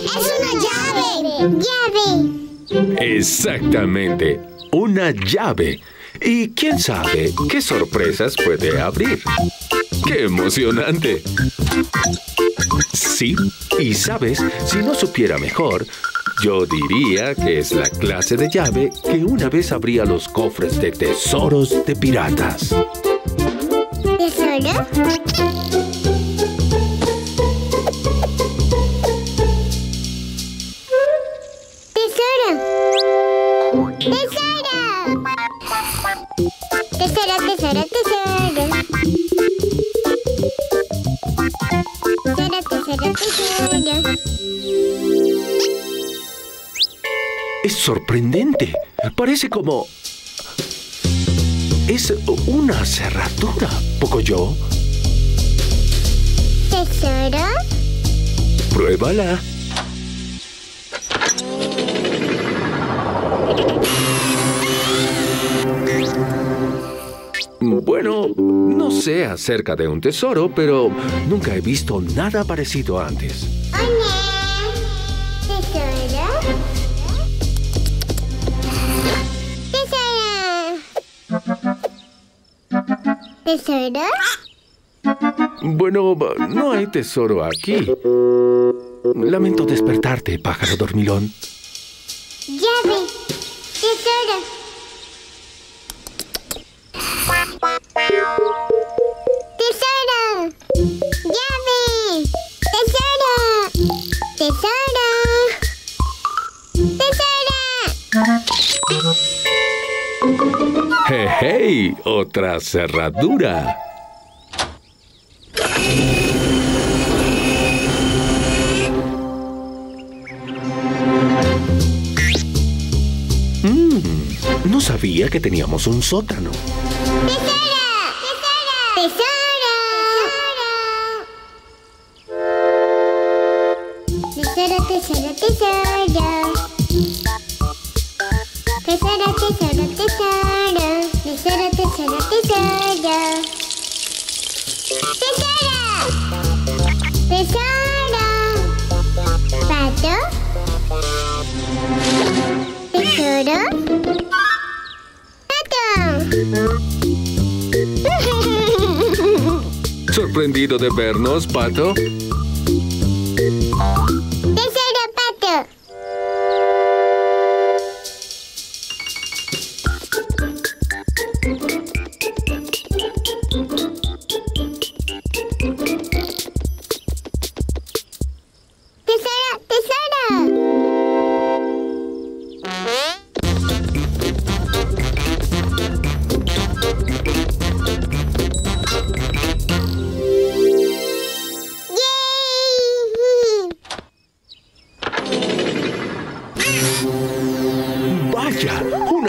¡Es una llave! ¡Llave! Exactamente, una llave. Y quién sabe qué sorpresas puede abrir. ¡Qué emocionante! Sí, y sabes, si no supiera mejor, yo diría que es la clase de llave que una vez abría los cofres de tesoros de piratas. ¿Tesoro? ¡Tesoro! ¡Tesoro! ¡Tesoro, tesoro, tesoro! Es sorprendente. Parece como... Es una cerradura, Pocoyó. ¿Tesoro? Pruébala. Bueno, no sé acerca de un tesoro, pero nunca he visto nada parecido antes. ¡Hola! ¿Tesoro? ¡Tesoro! ¿Tesoro? Bueno, no hay tesoro aquí. Lamento despertarte, pájaro dormilón. ¡Llave! ¡Tesoro! ¡Tesoro! ¡Llave! ¡Tesoro! ¡Tesoro! ¡Tesoro! ¡Hey, hey! ¡Otra cerradura! No sabía que teníamos un sótano. ¡Tesoro! Tesoro, tesoro. Tesoro, tesoro, tesoro. Tesoro, tesoro, tesoro. Tesoro. Tesoro. Pato. Tesoro. Pato. ¿Sorprendido de vernos, Pato?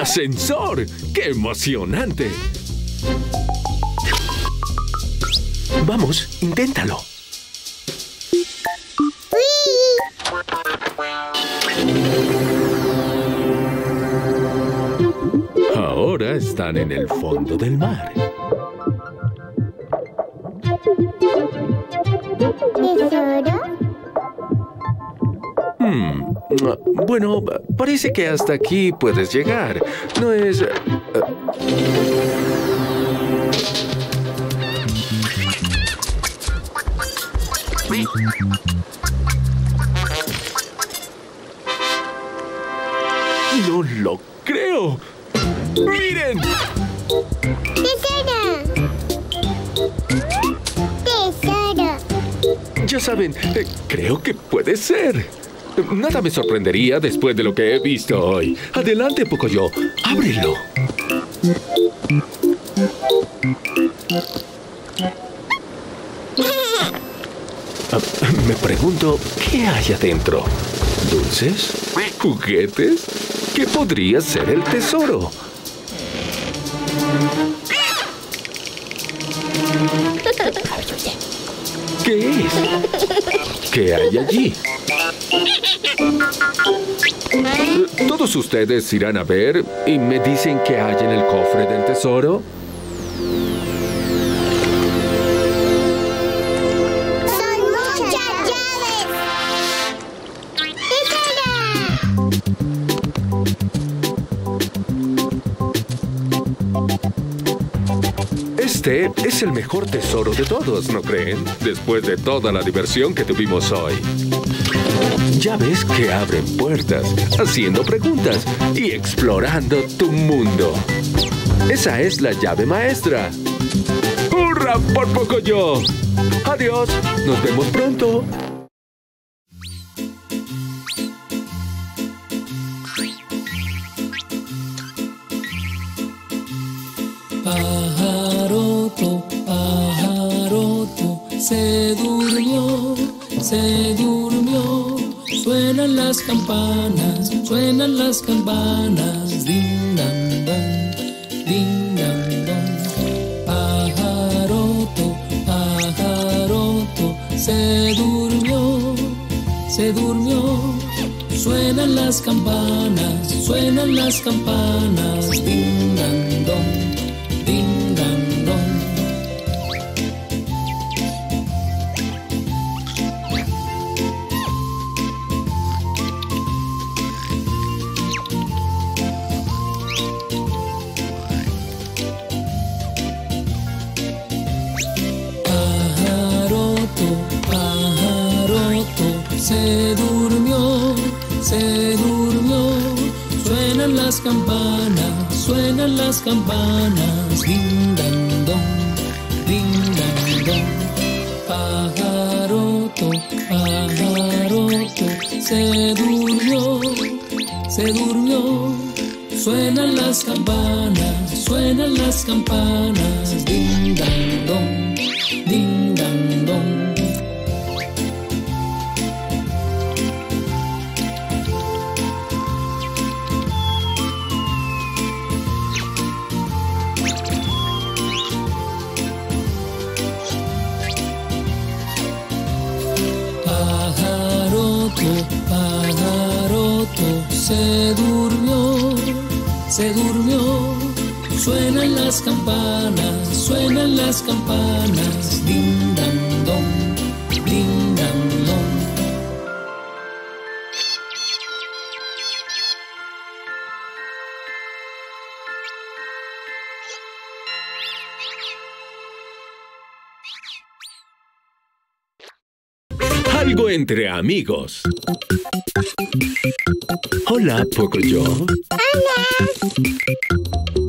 ¡Ascensor! ¡Qué emocionante! Vamos, inténtalo. Ahora están en el fondo del mar. ¿Tesoro? Bueno, parece que hasta aquí puedes llegar. No es... ¡No lo creo! ¡Miren! ¡Tesoro! ¡Tesoro! Ya saben, creo que puede ser. Nada me sorprendería después de lo que he visto hoy. Adelante, Pocoyó. ¡Ábrelo! Me pregunto, ¿qué hay adentro? ¿Dulces? ¿Juguetes? ¿Qué podría ser el tesoro? ¿Qué es? ¿Qué hay allí? Todos ustedes irán a ver y me dicen qué hay en el cofre del tesoro. ¡Son muchas llaves! Este es el mejor tesoro de todos, ¿no creen? Después de toda la diversión que tuvimos hoy. Llaves que abren puertas, haciendo preguntas y explorando tu mundo. Esa es la llave maestra. ¡Hurra por Pocoyó! ¡Adiós! ¡Nos vemos pronto! Pájaro, se durmió. Suena suenan las campanas, din dan dan, din dan dan. Pajaroto, pajaroto, se durmió, suenan las campanas, din dan don. Se durmió, suenan las campanas, din dan don, pajaroto, pajaroto, se durmió, suenan las campanas, din dan don. Se durmió, suenan las campanas, din dan don, algo entre amigos. Hola, Pocoyó. Hola.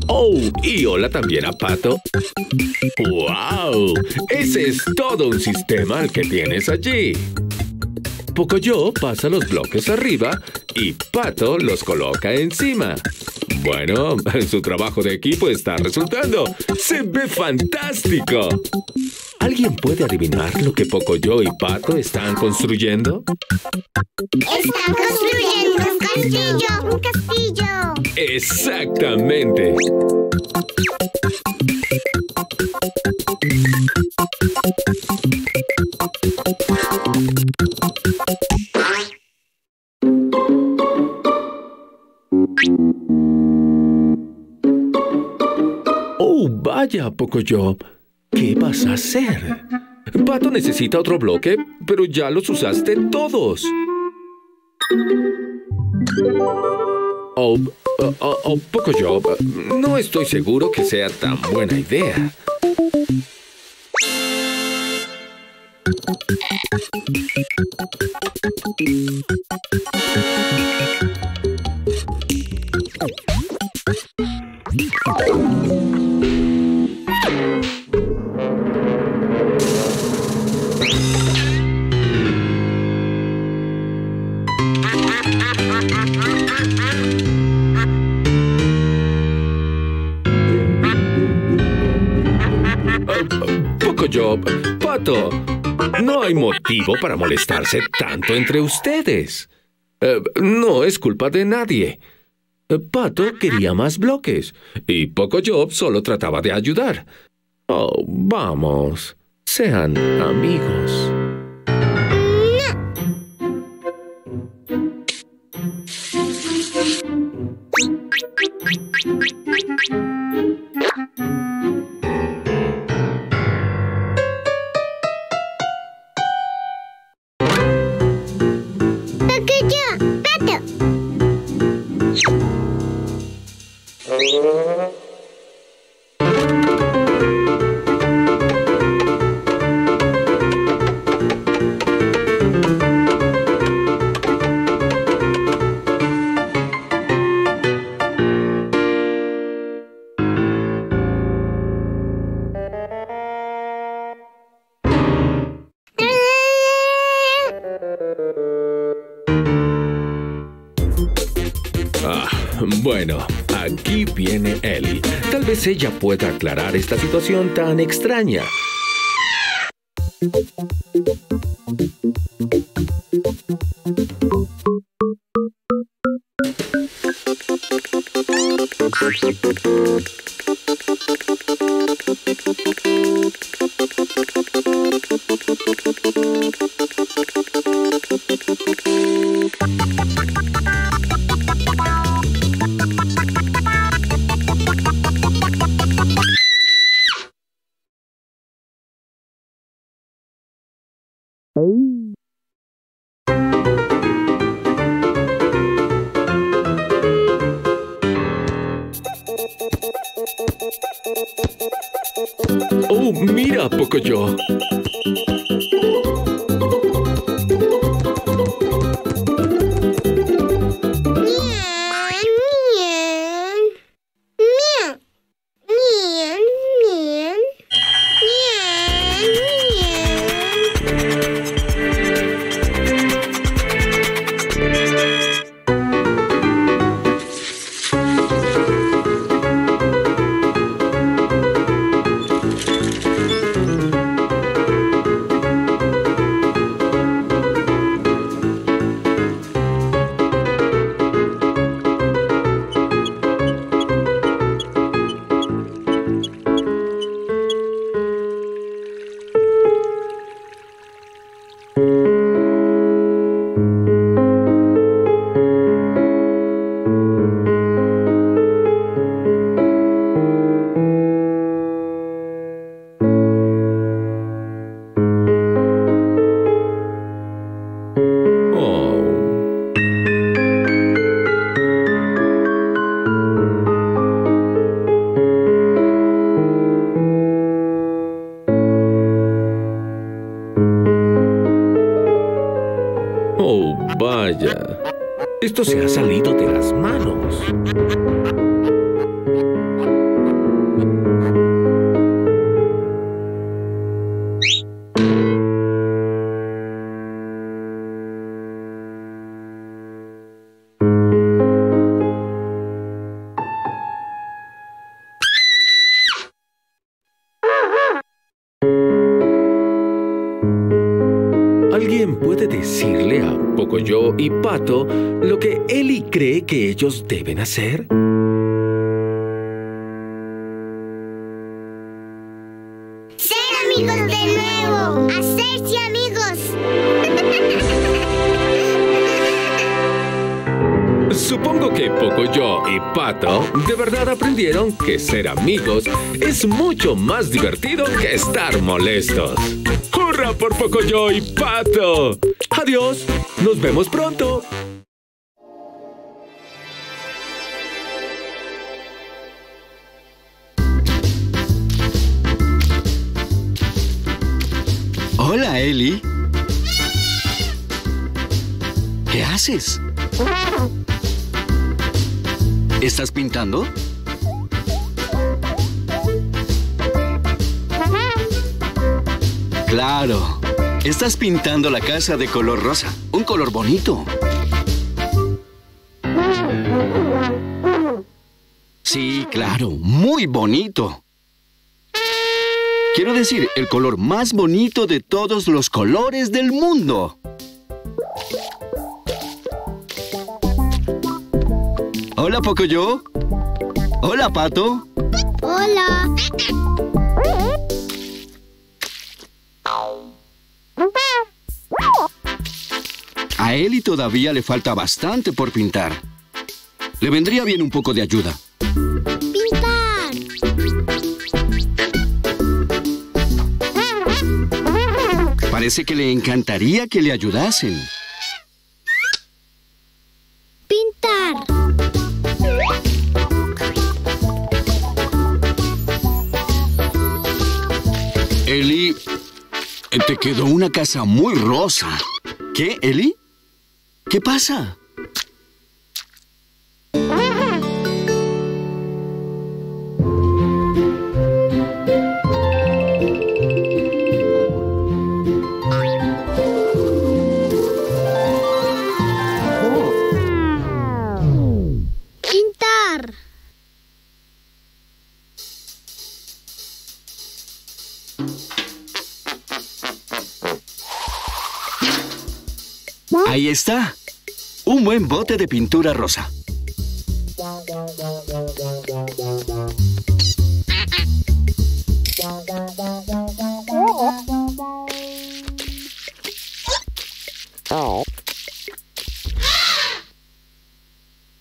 Oh, y hola también a Pato. ¡Wow! Ese es todo un sistema el que tienes allí. Pocoyó pasa los bloques arriba y Pato los coloca encima. Bueno, su trabajo de equipo está resultando. ¡Se ve fantástico! ¿Alguien puede adivinar lo que Pocoyó y Pato están construyendo? ¡Están construyendo un castillo! ¡Un castillo! ¡Exactamente! ¡Oh, vaya, Pocoyó! ¿Qué vas a hacer? Pato necesita otro bloque, pero ya los usaste todos. Oh, Pocoyó, no estoy seguro que sea tan buena idea. Pocoyó, Pato, no hay motivo para molestarse tanto entre ustedes. No es culpa de nadie. Pato quería más bloques y Pocoyó solo trataba de ayudar. Oh, vamos, sean amigos. Bueno, aquí viene Eli. Tal vez ella pueda aclarar esta situación tan extraña. Oh, mira, Pocoyó. Esto se ha salido de las manos. ¿Alguien puede decirle a Pocoyó y Pato lo que Eli cree que ellos deben hacer? ¡Ser amigos de nuevo! ¡Hacerse amigos! Supongo que Pocoyó y Pato de verdad aprendieron que ser amigos es mucho más divertido que estar molestos. ¡Hurra por Pocoyó y Pato! ¡Adiós! ¡Nos vemos pronto! Hola, Eli. ¿Qué haces? ¿Estás pintando? Claro. Estás pintando la casa de color rosa. Un color bonito. Sí, claro. Muy bonito. Quiero decir, el color más bonito de todos los colores del mundo. Hola, Pocoyó. Hola, Pato. Hola. A Eli todavía le falta bastante por pintar. Le vendría bien un poco de ayuda. ¡Pintar! Parece que le encantaría que le ayudasen. ¡Pintar! Eli, te quedó una casa muy rosa. ¿Qué, Eli? ¿Qué pasa? Pintar. Ahí está. Un buen bote de pintura rosa.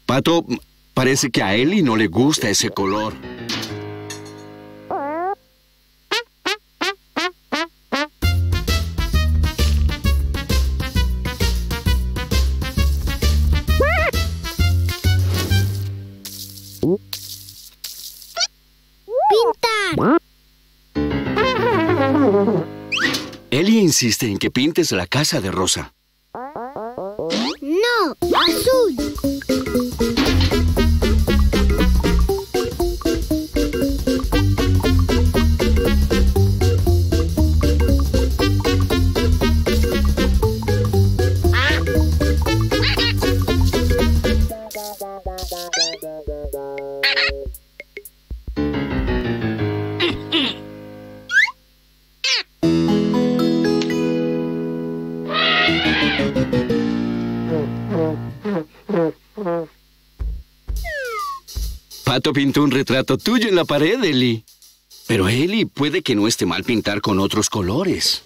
Pato, parece que a Eli no le gusta ese color. Insiste en que pintes la casa de rosa. ¡No! ¡Azul! Pato pintó un retrato tuyo en la pared, Eli. Pero, Eli, puede que no esté mal pintar con otros colores.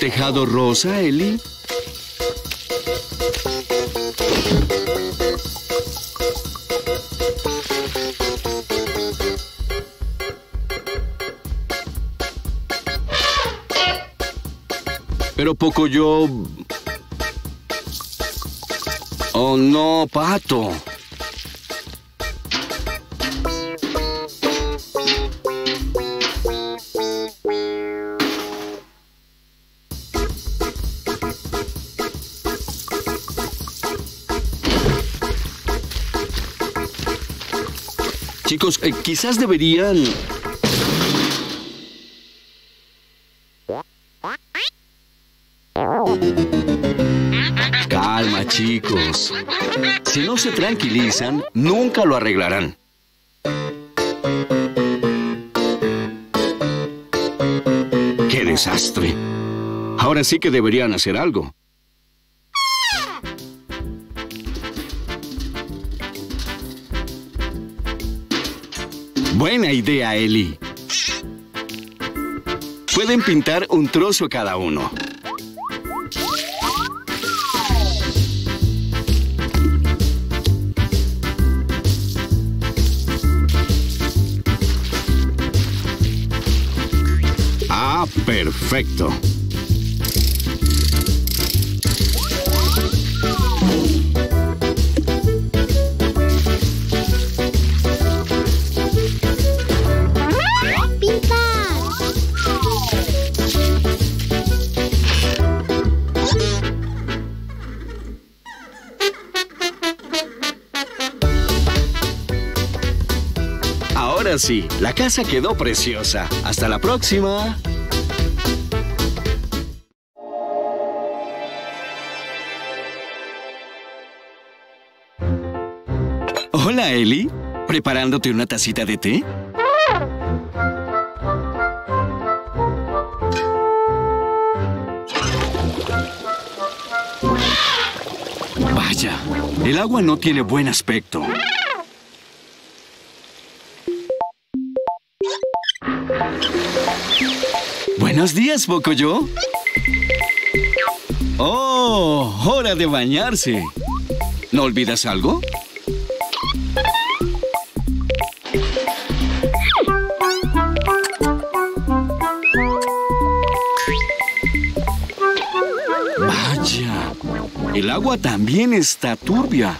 ¿Tejado rosa, Eli? Pero Pocoyó... ¡Oh, no, Pato! Chicos, quizás deberían... Calma, chicos. Si no se tranquilizan, nunca lo arreglarán. ¡Qué desastre! Ahora sí que deberían hacer algo. Buena idea, Eli. Pueden pintar un trozo cada uno. Ah, perfecto. Sí, la casa quedó preciosa. Hasta la próxima. Hola, Eli. ¿Preparándote una tacita de té? Vaya, el agua no tiene buen aspecto. ¡Buenos días, Pocoyó! ¡Oh! ¡Hora de bañarse! ¿No olvidas algo? ¡Vaya! El agua también está turbia.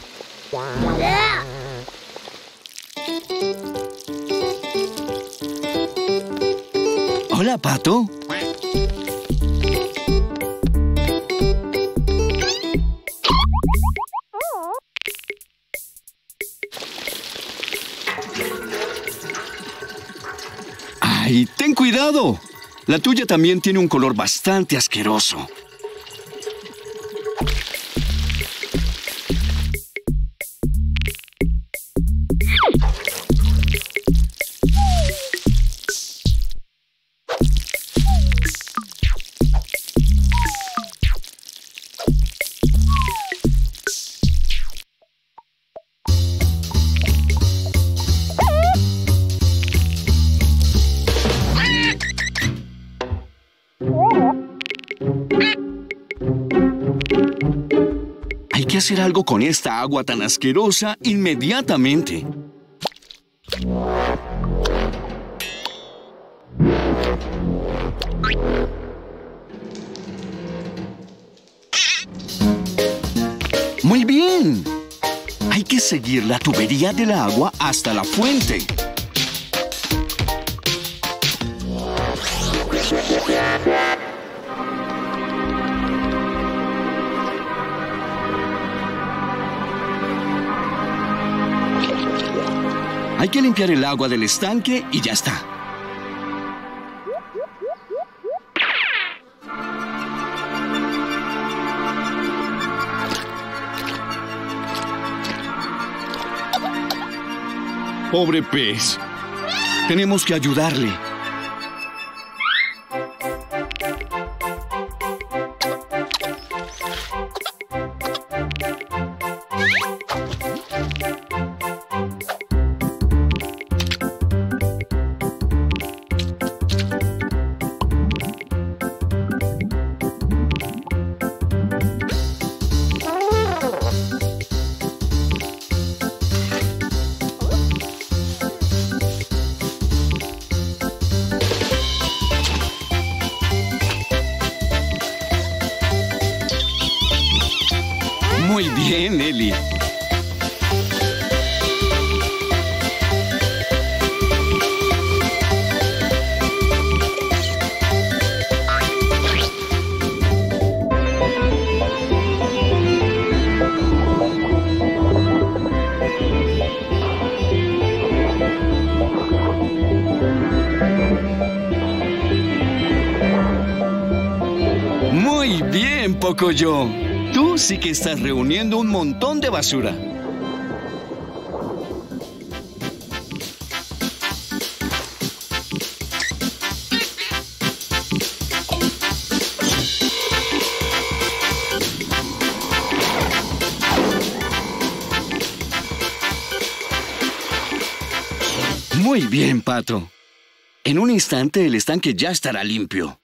Hola, Pato. ¡Ay, ten cuidado! La tuya también tiene un color bastante asqueroso. hacer algo con esta agua tan asquerosa inmediatamente. ¡Muy bien! Hay que seguir la tubería del agua hasta la fuente. Hay que limpiar el agua del estanque y ya está. Pobre pez. Tenemos que ayudarle. Muy bien, Eli. Muy bien, Pocoyó. Tú sí que estás reuniendo un montón de basura. Muy bien, Pato. En un instante el estanque ya estará limpio.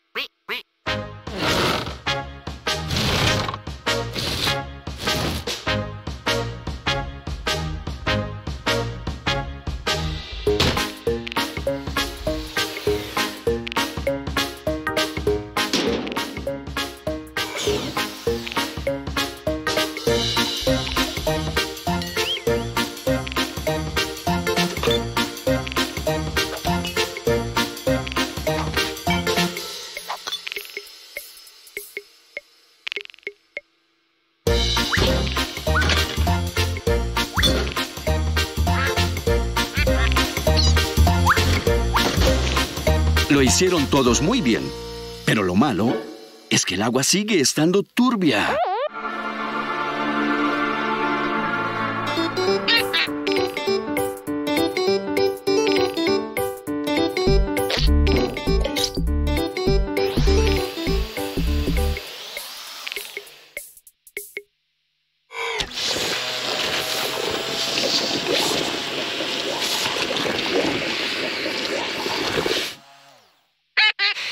Lo hicieron todos muy bien, pero lo malo es que el agua sigue estando turbia.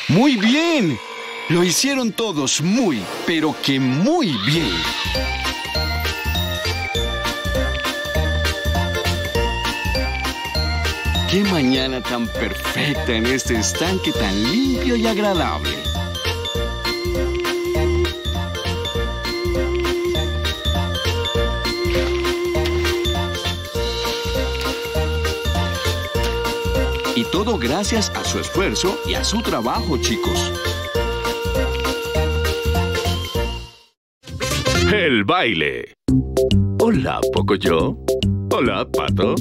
¡Muy bien! Lo hicieron todos muy, pero que muy bien. ¡Qué mañana tan perfecta en este estanque tan limpio y agradable! Y todo gracias a su esfuerzo y a su trabajo, chicos. El baile. Hola, Pocoyó. Hola, Pato.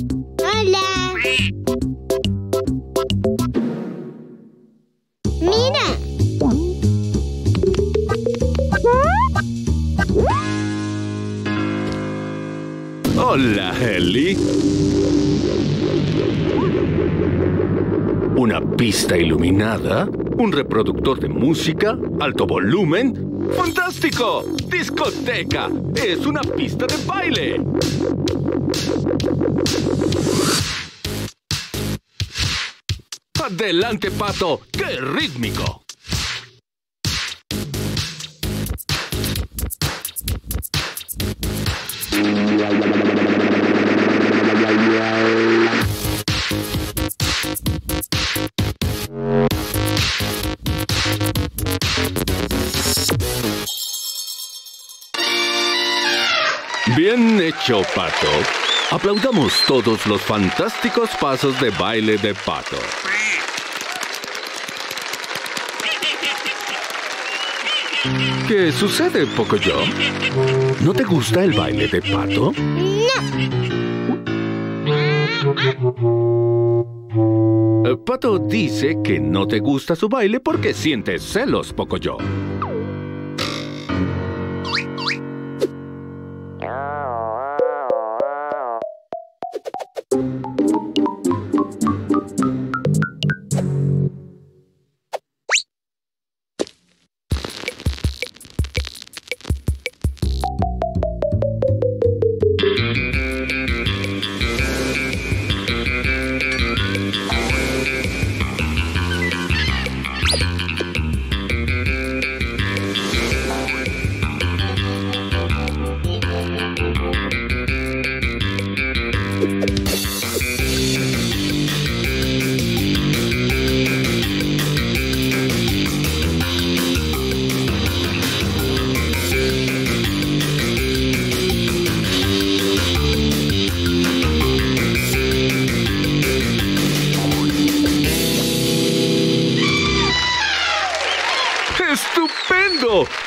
Hola. Mira. Hola, Eli. Una pista iluminada, un reproductor de música, alto volumen... ¡Fantástico! ¡Discoteca! ¡Es una pista de baile! ¡Adelante, Pato! ¡Qué rítmico! Bien hecho, Pato. Aplaudamos todos los fantásticos pasos de baile de Pato. ¿Qué sucede, Pocoyó? ¿No te gusta el baile de Pato? No. Pato dice que no te gusta su baile porque sientes celos, Pocoyó.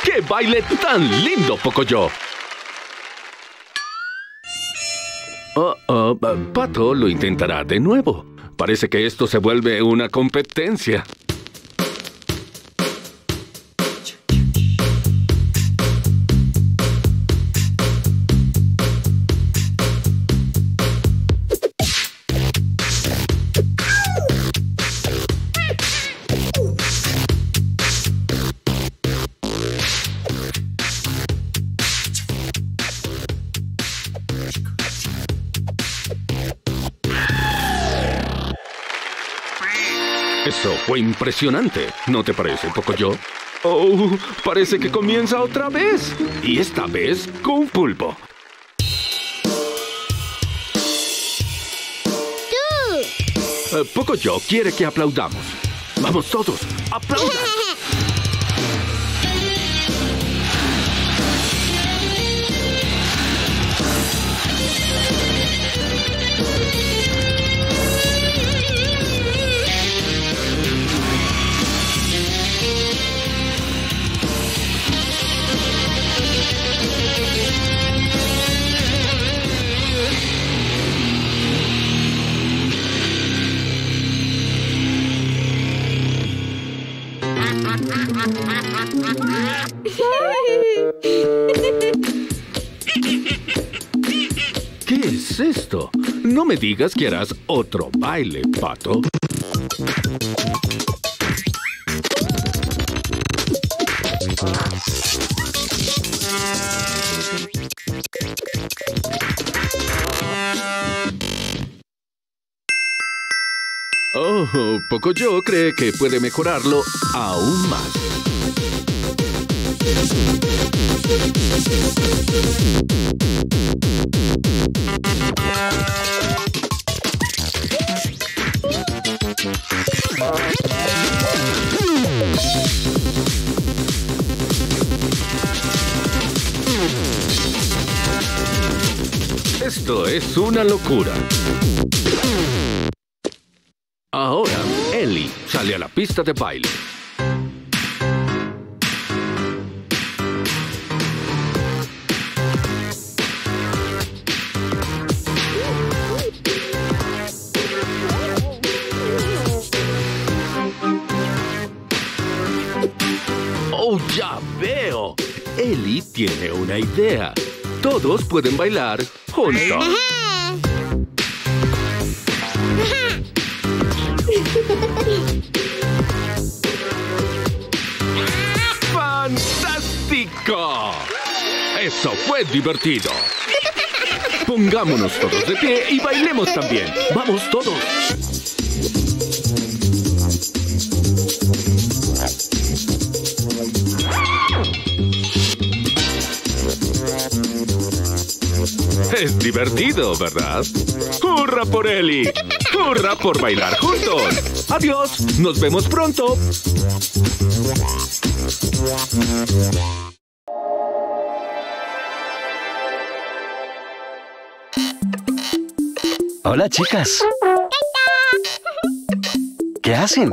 ¡Qué baile tan lindo, Pocoyó! Pato lo intentará de nuevo. Parece que esto se vuelve una competencia. Eso fue impresionante, ¿no te parece, Pocoyó? ¡Oh! Parece que comienza otra vez. Y esta vez con un pulpo. ¡Tú! Pocoyó quiere que aplaudamos. ¡Vamos todos! ¡Aplaudan! ¿Qué es esto? No me digas que harás otro baile, Pato. Oh, Pocoyó cree que puede mejorarlo aún más. Esto es una locura. Ahora, Eli sale a la pista de baile. ¡Oh, ya veo! Eli tiene una idea. Todos pueden bailar juntos. ¡Fantástico! Eso fue divertido. Pongámonos todos de pie y bailemos también. ¡Vamos todos! Es divertido, ¿verdad? ¡Hurra por Eli! ¡Hurra por bailar juntos! ¡Adiós! ¡Nos vemos pronto! Hola, chicas. ¿Qué hacen?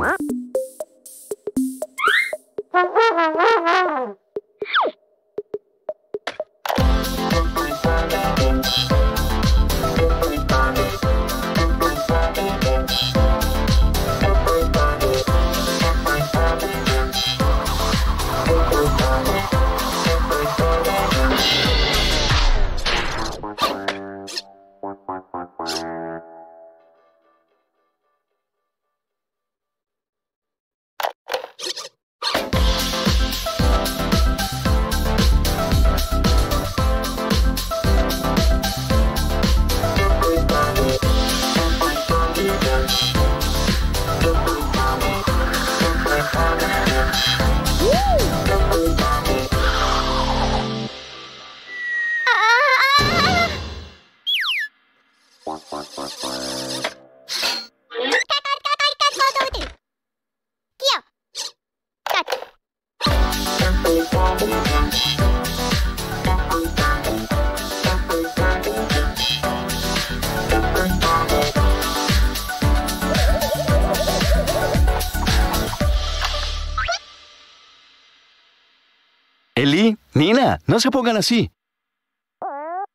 Eli, Nina, no se pongan así.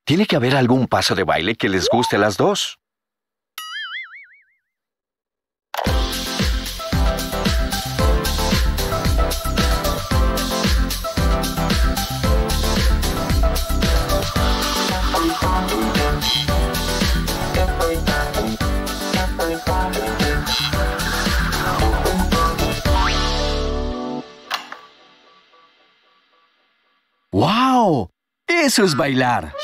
Tiene que haber algún paso de baile que les guste a las dos. ¡Wow! ¡Eso es bailar!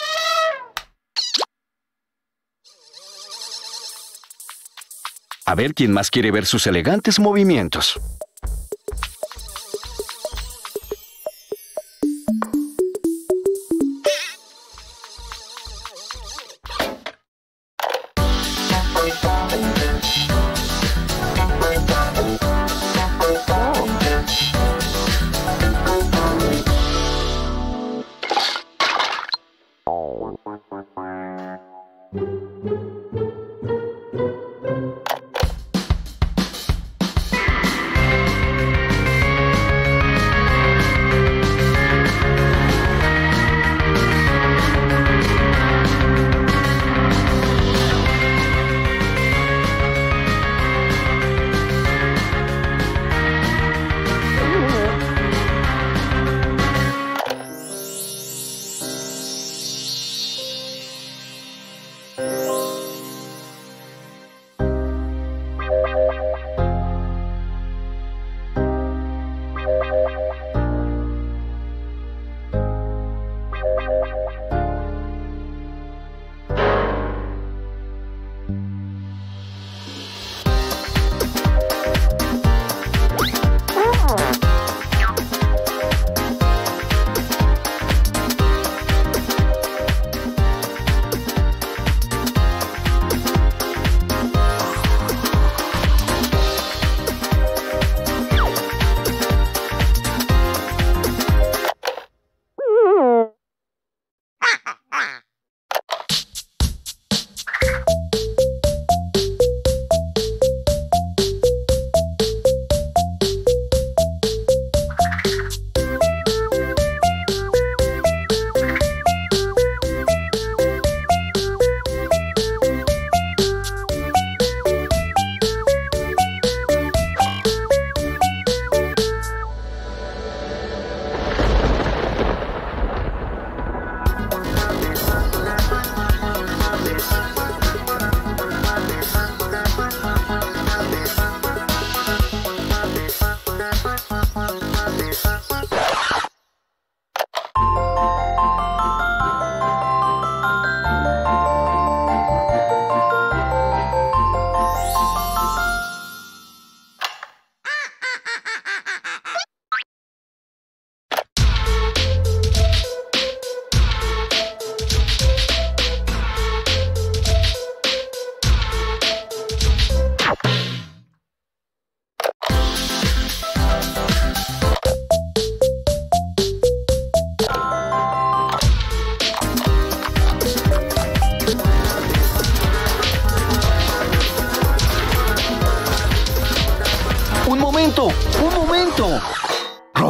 A ver quién más quiere ver sus elegantes movimientos.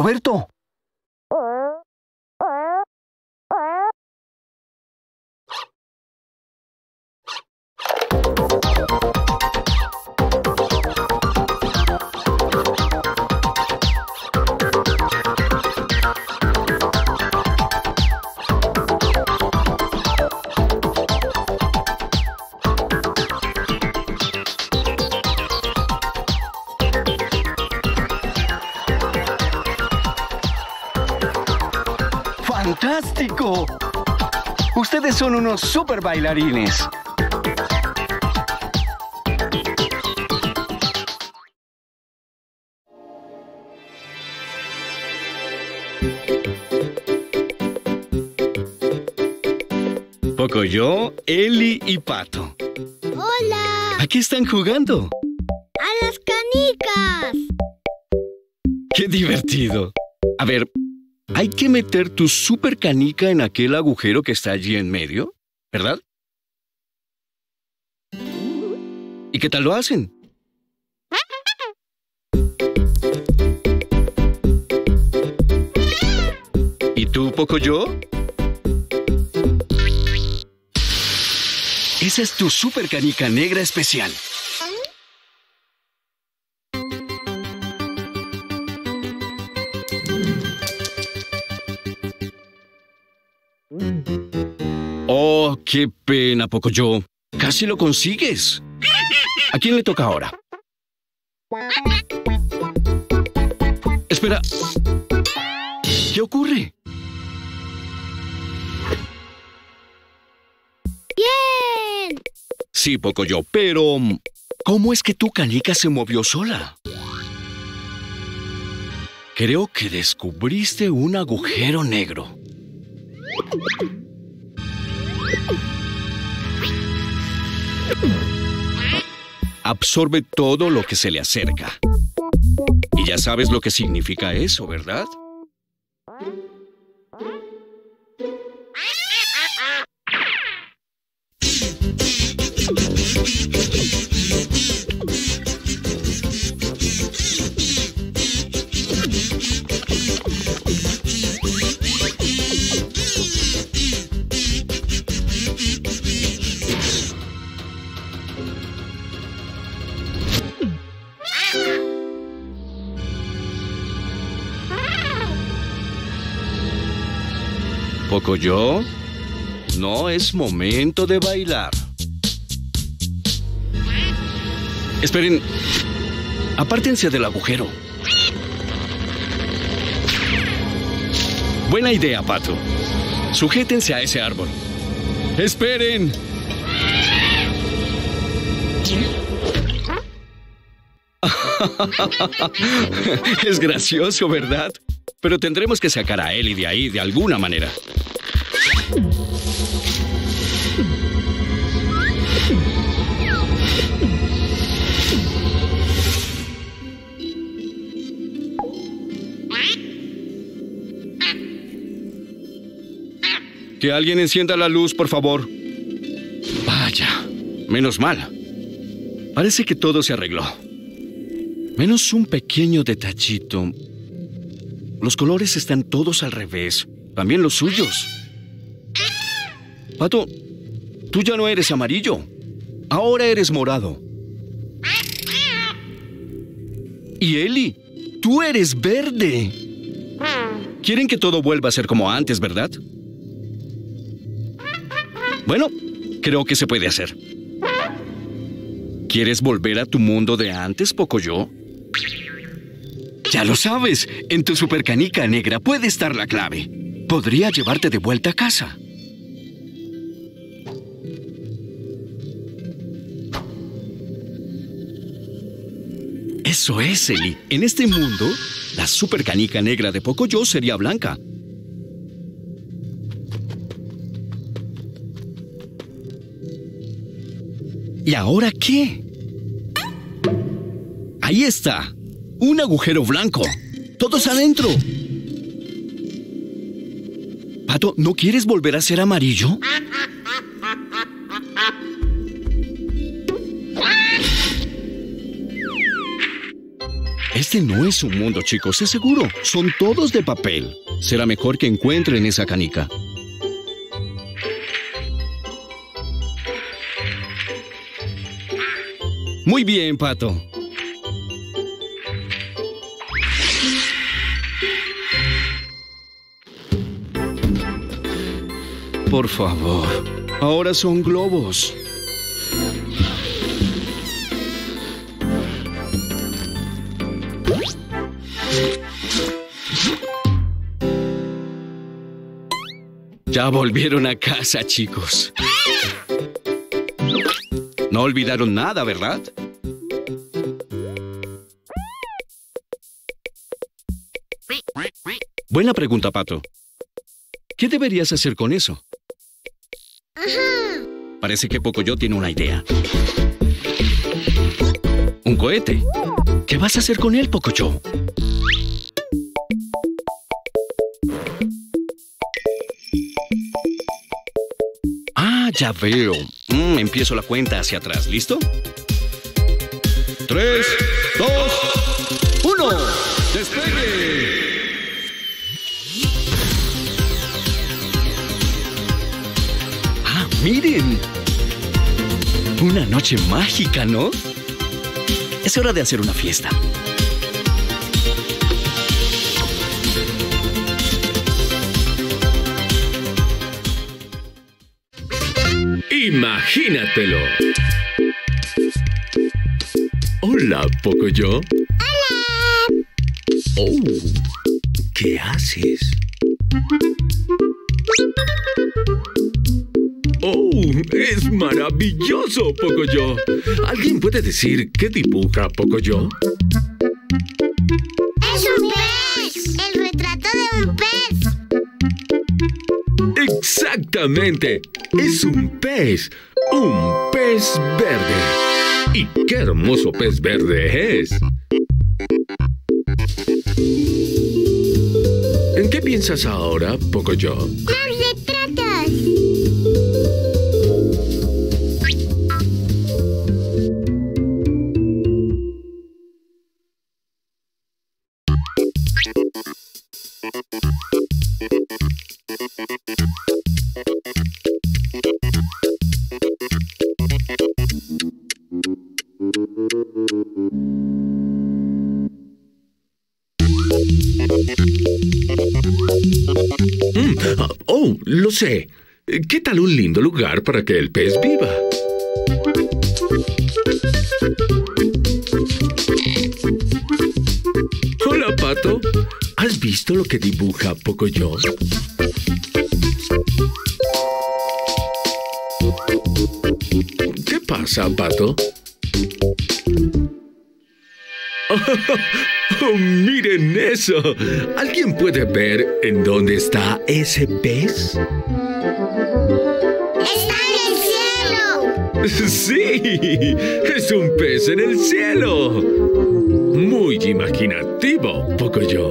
Roberto. ¡Fantástico! Ustedes son unos super bailarines. Pocoyó, Eli y Pato. ¡Hola! ¿A qué están jugando? ¡A las canicas! ¡Qué divertido! A ver... hay que meter tu super canica en aquel agujero que está allí en medio, ¿verdad? ¿Y qué tal lo hacen? ¿Y tú, Pocoyó? Esa es tu super canica negra especial. Oh, qué pena, Pocoyó. Casi lo consigues. ¿A quién le toca ahora? Espera. ¿Qué ocurre? ¡Bien! Sí, Pocoyó, pero... ¿cómo es que tu canica se movió sola? Creo que descubriste un agujero negro. Absorbe todo lo que se le acerca. Y ya sabes lo que significa eso, ¿verdad? Pocoyó, no es momento de bailar. Esperen, apártense del agujero. Buena idea, Pato. Sujétense a ese árbol. ¡Esperen! Es gracioso, ¿verdad? Pero tendremos que sacar a Eli de ahí de alguna manera. Que alguien encienda la luz, por favor. Vaya, menos mal. Parece que todo se arregló. Menos un pequeño detallito. Los colores están todos al revés. También los suyos. Pato, tú ya no eres amarillo. Ahora eres morado. Y Eli, tú eres verde. Quieren que todo vuelva a ser como antes, ¿verdad? Bueno, creo que se puede hacer. ¿Quieres volver a tu mundo de antes, Pocoyó? Ya lo sabes, en tu supercanica negra puede estar la clave. Podría llevarte de vuelta a casa. Eso es, Eli. En este mundo, la supercanica negra de Pocoyó sería blanca. ¿Y ahora qué? Ahí está. Un agujero blanco. Todos adentro. Pato, ¿no quieres volver a ser amarillo? Este que no es un mundo, chicos, es seguro. Son todos de papel. Será mejor que encuentren esa canica. Muy bien, Pato. Por favor, ahora son globos. Ya volvieron a casa, chicos. No olvidaron nada, ¿verdad? Buena pregunta, Pato. ¿Qué deberías hacer con eso? Ajá. Parece que Pocoyó tiene una idea. Un cohete. ¿Qué vas a hacer con él, Pocoyó? Ah, ya veo. Empiezo la cuenta hacia atrás. ¿Listo? 3, 2, 1. ¡Despegue! ¡Miren! Una noche mágica, ¿no? Es hora de hacer una fiesta. ¡Imagínatelo! Hola, Pocoyó. ¡Hola! Oh, ¿qué haces? ¡Oh! ¡Es maravilloso, Pocoyó! ¿Alguien puede decir qué dibuja Pocoyó? ¡Es un pez! ¡El retrato de un pez! ¡Exactamente! ¡Es un pez! ¡Un pez verde! ¡Y qué hermoso pez verde es! ¿En qué piensas ahora, Pocoyó? Oh, lo sé. ¿Qué tal un lindo lugar para que el pez viva? Hola, Pato. ¿Has visto lo que dibuja Pocoyó? ¿Qué pasa, Pato? Oh, ¡miren eso! ¿Alguien puede ver en dónde está ese pez? ¡Está en el cielo! ¡Sí! ¡Es un pez en el cielo! Muy imaginativo, Pocoyó.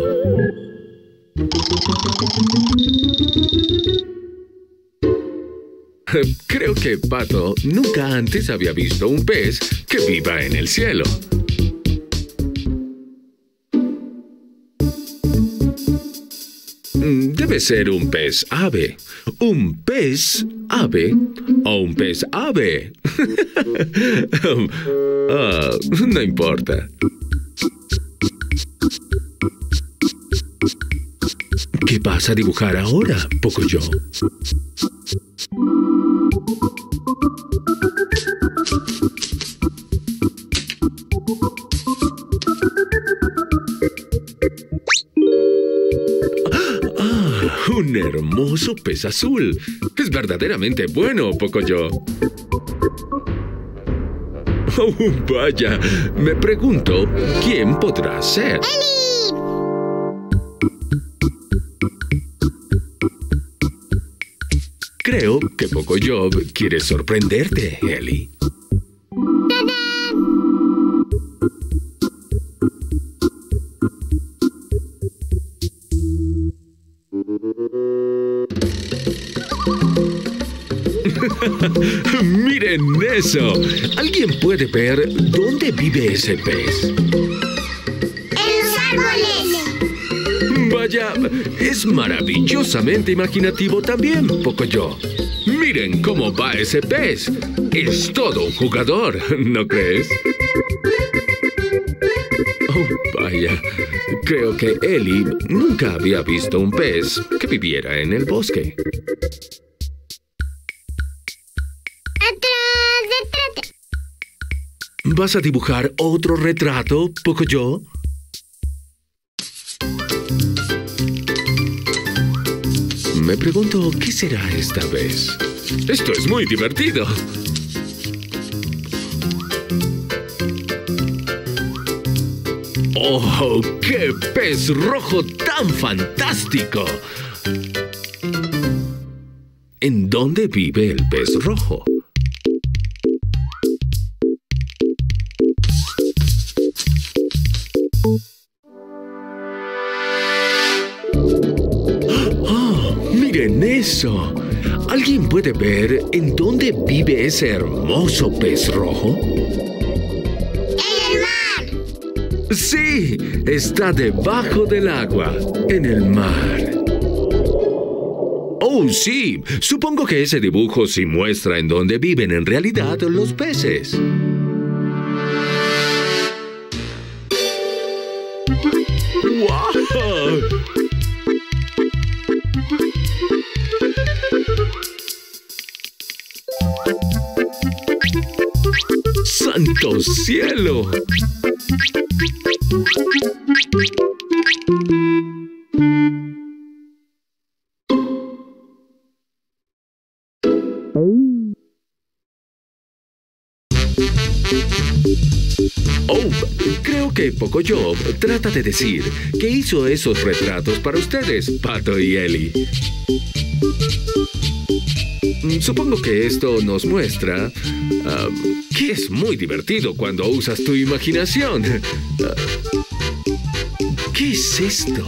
Creo que Pato nunca antes había visto un pez que viva en el cielo. Debe ser un pez ave. ¿Un pez ave o un pez ave? No importa. ¿Qué vas a dibujar ahora, Pocoyó? Un hermoso pez azul. Es verdaderamente bueno, Pocoyó. Oh, vaya. Me pregunto, ¿quién podrá ser? ¡Eli! Creo que Pocoyó quiere sorprenderte, Eli. ¡Miren eso! ¿Alguien puede ver dónde vive ese pez? ¡En ella es maravillosamente imaginativo también, Pocoyó. Miren cómo va ese pez. Es todo un jugador, ¿no crees? Oh, vaya. Creo que Eli nunca había visto un pez que viviera en el bosque. ¡Atrás! ¿Vas a dibujar otro retrato, Pocoyó? Me pregunto, ¿qué será esta vez? ¡Esto es muy divertido! ¡Oh, qué pez rojo tan fantástico! ¿En dónde vive el pez rojo? ¡Miren eso! ¿Alguien puede ver en dónde vive ese hermoso pez rojo? ¡En el mar! ¡Sí! Está debajo del agua, en el mar. ¡Oh, sí! Supongo que ese dibujo sí muestra en dónde viven en realidad los peces. ¡Guau! ¡Santo cielo! Oh, creo que Pocoyó trata de decir que hizo esos retratos para ustedes, Pato y Eli. Supongo que esto nos muestra que es muy divertido cuando usas tu imaginación. ¿Qué es esto?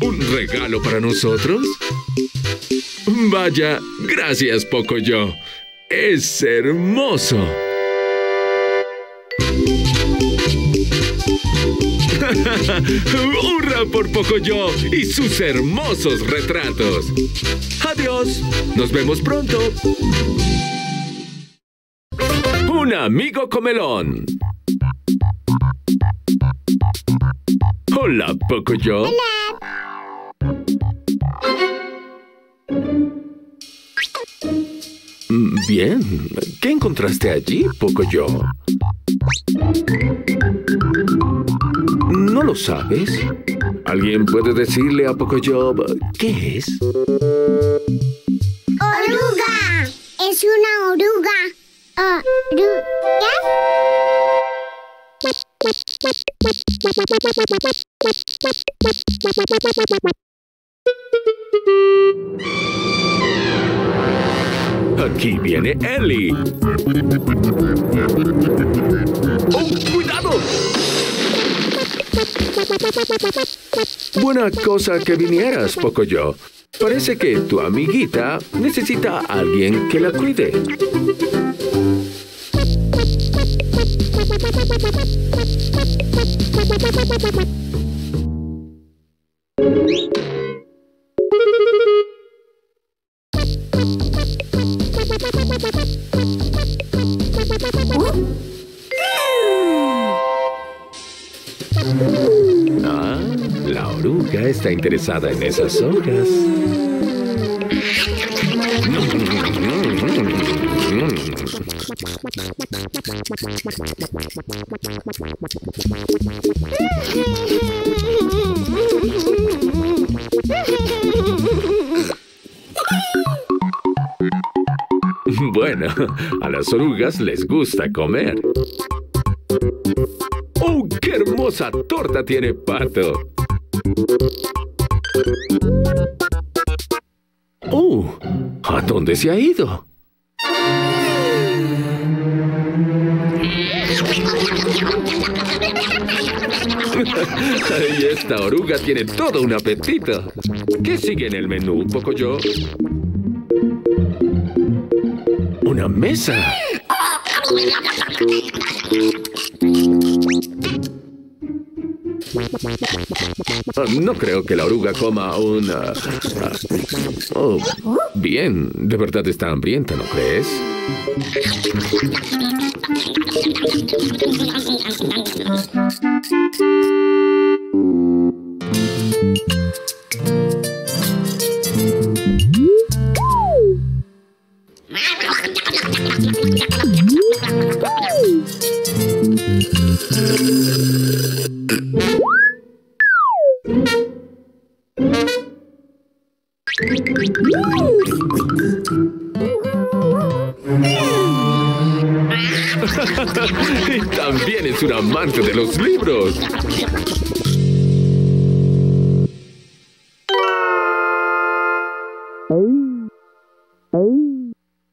¿Un regalo para nosotros? Vaya, gracias, Pocoyó. ¡Es hermoso! ¡Hurra por Pocoyó y sus hermosos retratos! ¡Adiós! ¡Nos vemos pronto! ¡Un amigo comelón! Hola, Pocoyó. Hola. Bien. ¿Qué encontraste allí, Pocoyó? ¿No lo sabes? ¿Alguien puede decirle a Pocoyó qué es? ¡Oruga! Es una oruga. ¿Oruga? Aquí viene Eli. ¡Oh, cuidado! Buena cosa que vinieras, Pocoyó. Parece que tu amiguita necesita a alguien que la cuide. La oruga está interesada en esas hojas. Bueno, a las orugas les gusta comer. ¡Oh, qué hermosa torta tiene Pato! ¡Oh! ¿A dónde se ha ido? Y esta oruga tiene todo un apetito. ¿Qué sigue en el menú, Pocoyó? ¡Una mesa! No creo que la oruga coma una... Oh, bien. De verdad está hambrienta, ¿no crees? Y también es un amante de los libros.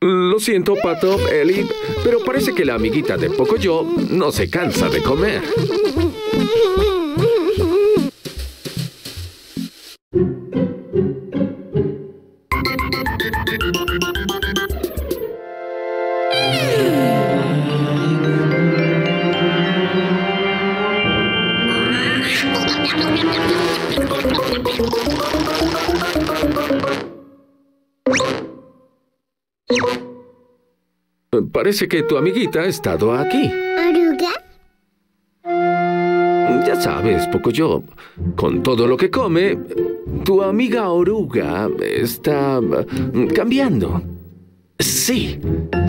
Lo siento, Pato, Eli, pero parece que la amiguita de Pocoyó no se cansa de comer. Parece que tu amiguita ha estado aquí. ¿Oruga? Ya sabes, Pocoyó, con todo lo que come, tu amiga Oruga está cambiando. Sí,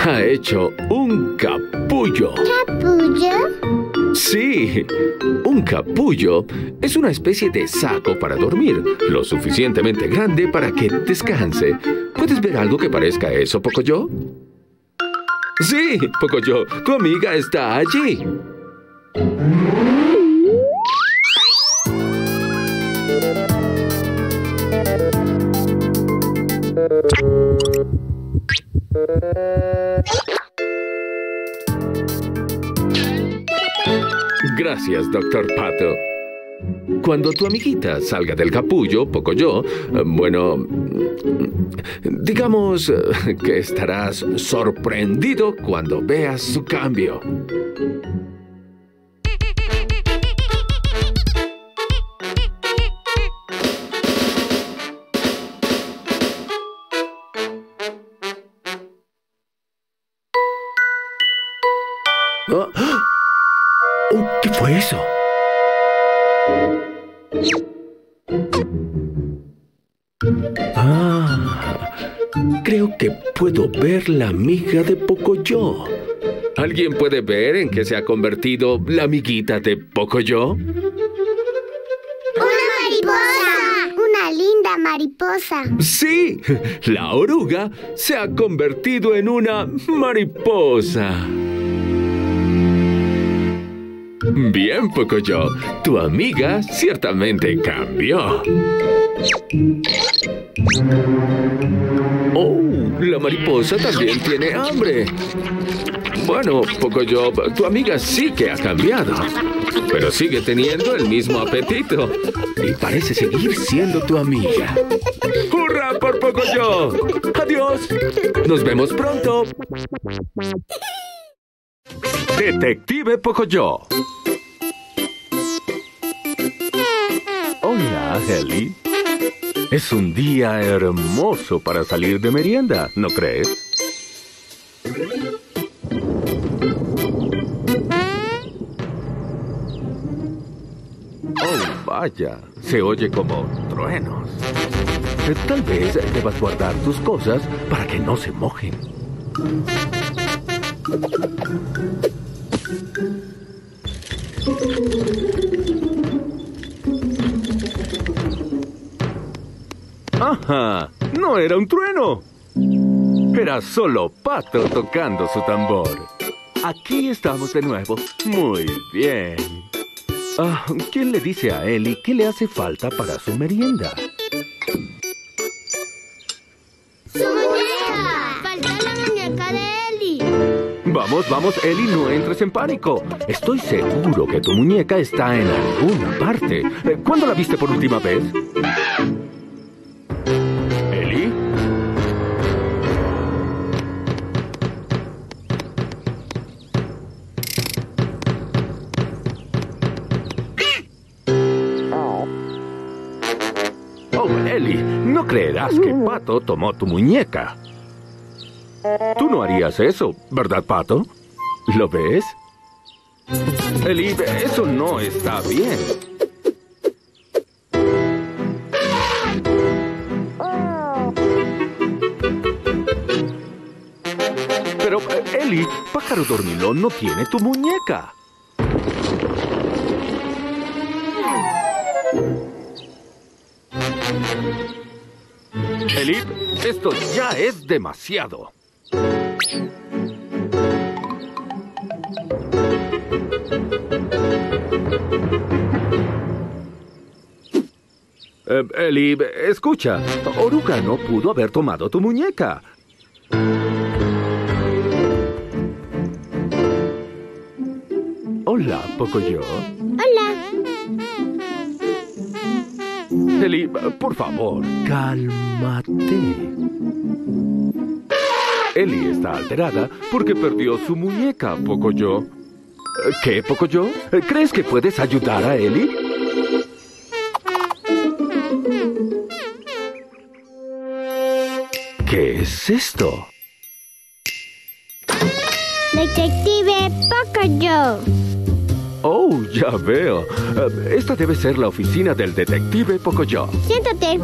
ha hecho un capullo. ¿Capullo? Sí, un capullo es una especie de saco para dormir, lo suficientemente grande para que descanse. ¿Puedes ver algo que parezca eso, Pocoyó? Sí, Pocoyó, tu amiga está allí. Gracias, doctor Pato. Cuando tu amiguita salga del capullo, Pocoyó, bueno, digamos que estarás sorprendido cuando veas su cambio. Oh, ¿qué fue eso? Ah, creo que puedo ver la amiga de Pocoyó. ¿Alguien puede ver en qué se ha convertido la amiguita de Pocoyó? ¡Una mariposa! ¡Una linda mariposa! ¡Sí! La oruga se ha convertido en una mariposa. Bien, Pocoyó, tu amiga ciertamente cambió. Oh, la mariposa también tiene hambre. Bueno, Pocoyó, tu amiga sí que ha cambiado, pero sigue teniendo el mismo apetito y parece seguir siendo tu amiga. ¡Hurra por Pocoyó! ¡Adiós! ¡Nos vemos pronto! Detective Pocoyó. Hola, Heli. Es un día hermoso para salir de merienda, ¿no crees? Oh, vaya, se oye como truenos. Tal vez debas guardar tus cosas para que no se mojen. ¡Ajá! ¡No era un trueno! Era solo Pato tocando su tambor. Aquí estamos de nuevo. Muy bien. Ah, ¿quién le dice a Eli qué le hace falta para su merienda? ¡Su muñeca! ¡Faltó la muñeca de Eli! Vamos, vamos, Eli, no entres en pánico. Estoy seguro que tu muñeca está en alguna parte. ¿Cuándo la viste por última vez? verás que Pato tomó tu muñeca. Tú no harías eso, ¿verdad, Pato? ¿Lo ves? Eli, eso no está bien. Pero, Eli, Pájaro Dormilón no tiene tu muñeca. Eli, esto ya es demasiado. Eli, escucha, Oruga no pudo haber tomado tu muñeca. Hola, Pocoyó. Hola. Eli, por favor, cálmate. Eli está alterada porque perdió su muñeca, Pocoyó. ¿Qué, Pocoyó? ¿Crees que puedes ayudar a Eli? ¿Qué es esto? Detective Pocoyó. Oh, ya veo. Esta debe ser la oficina del detective Pocoyó. Siéntate.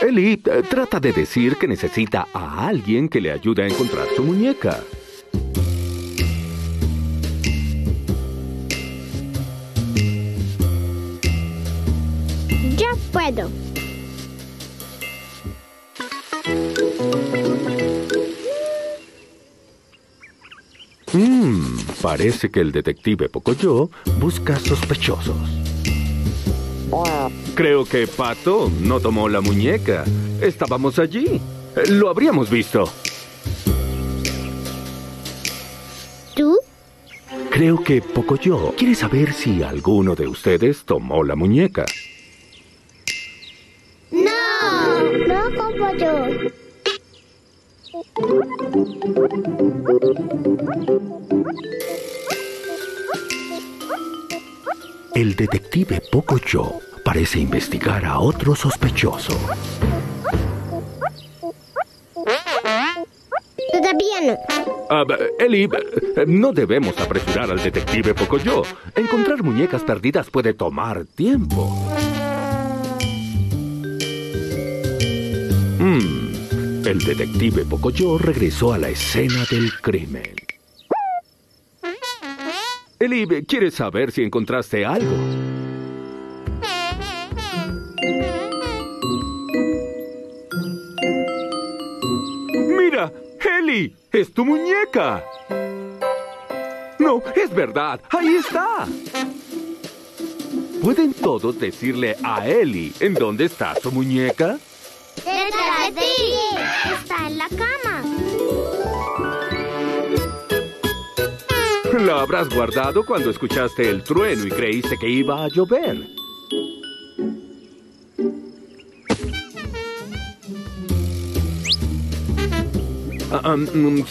Eli trata de decir que necesita a alguien que le ayude a encontrar su muñeca. Puedo. Parece que el detective Pocoyó busca sospechosos. Creo que Pato no tomó la muñeca. Estábamos allí. Lo habríamos visto. ¿Tú? Creo que Pocoyó quiere saber si alguno de ustedes tomó la muñeca. El detective Pocoyó parece investigar a otro sospechoso. Todavía no. Eli, no debemos apresurar al detective Pocoyó. Encontrar muñecas perdidas puede tomar tiempo. El detective Pocoyó regresó a la escena del crimen. Eli, ¿quieres saber si encontraste algo? ¡Mira! ¡Eli! ¡Es tu muñeca! ¡No, es verdad! ¡Ahí está! ¿Pueden todos decirle a Eli en dónde está su muñeca? ¡Detrás de ti! ¡Está en la cama! La habrás guardado cuando escuchaste el trueno y creíste que iba a llover.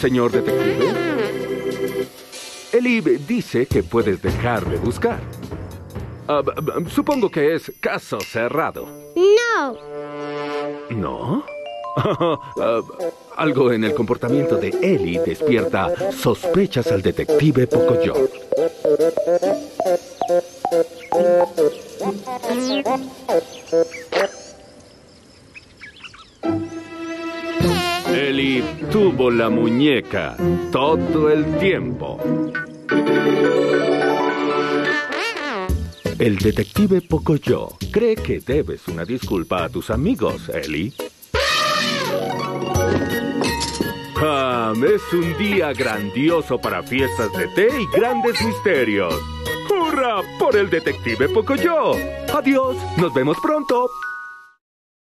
Señor detective. Eli dice que puedes dejar de buscar. Supongo que es caso cerrado. ¡No! ¿No? Algo en el comportamiento de Eli despierta sospechas al detective Pocoyó. Eli tuvo la muñeca todo el tiempo. El detective Pocoyó cree que debes una disculpa a tus amigos, Eli. Es un día grandioso para fiestas de té y grandes misterios. ¡Hurra por el detective Pocoyó! ¡Adiós! ¡Nos vemos pronto!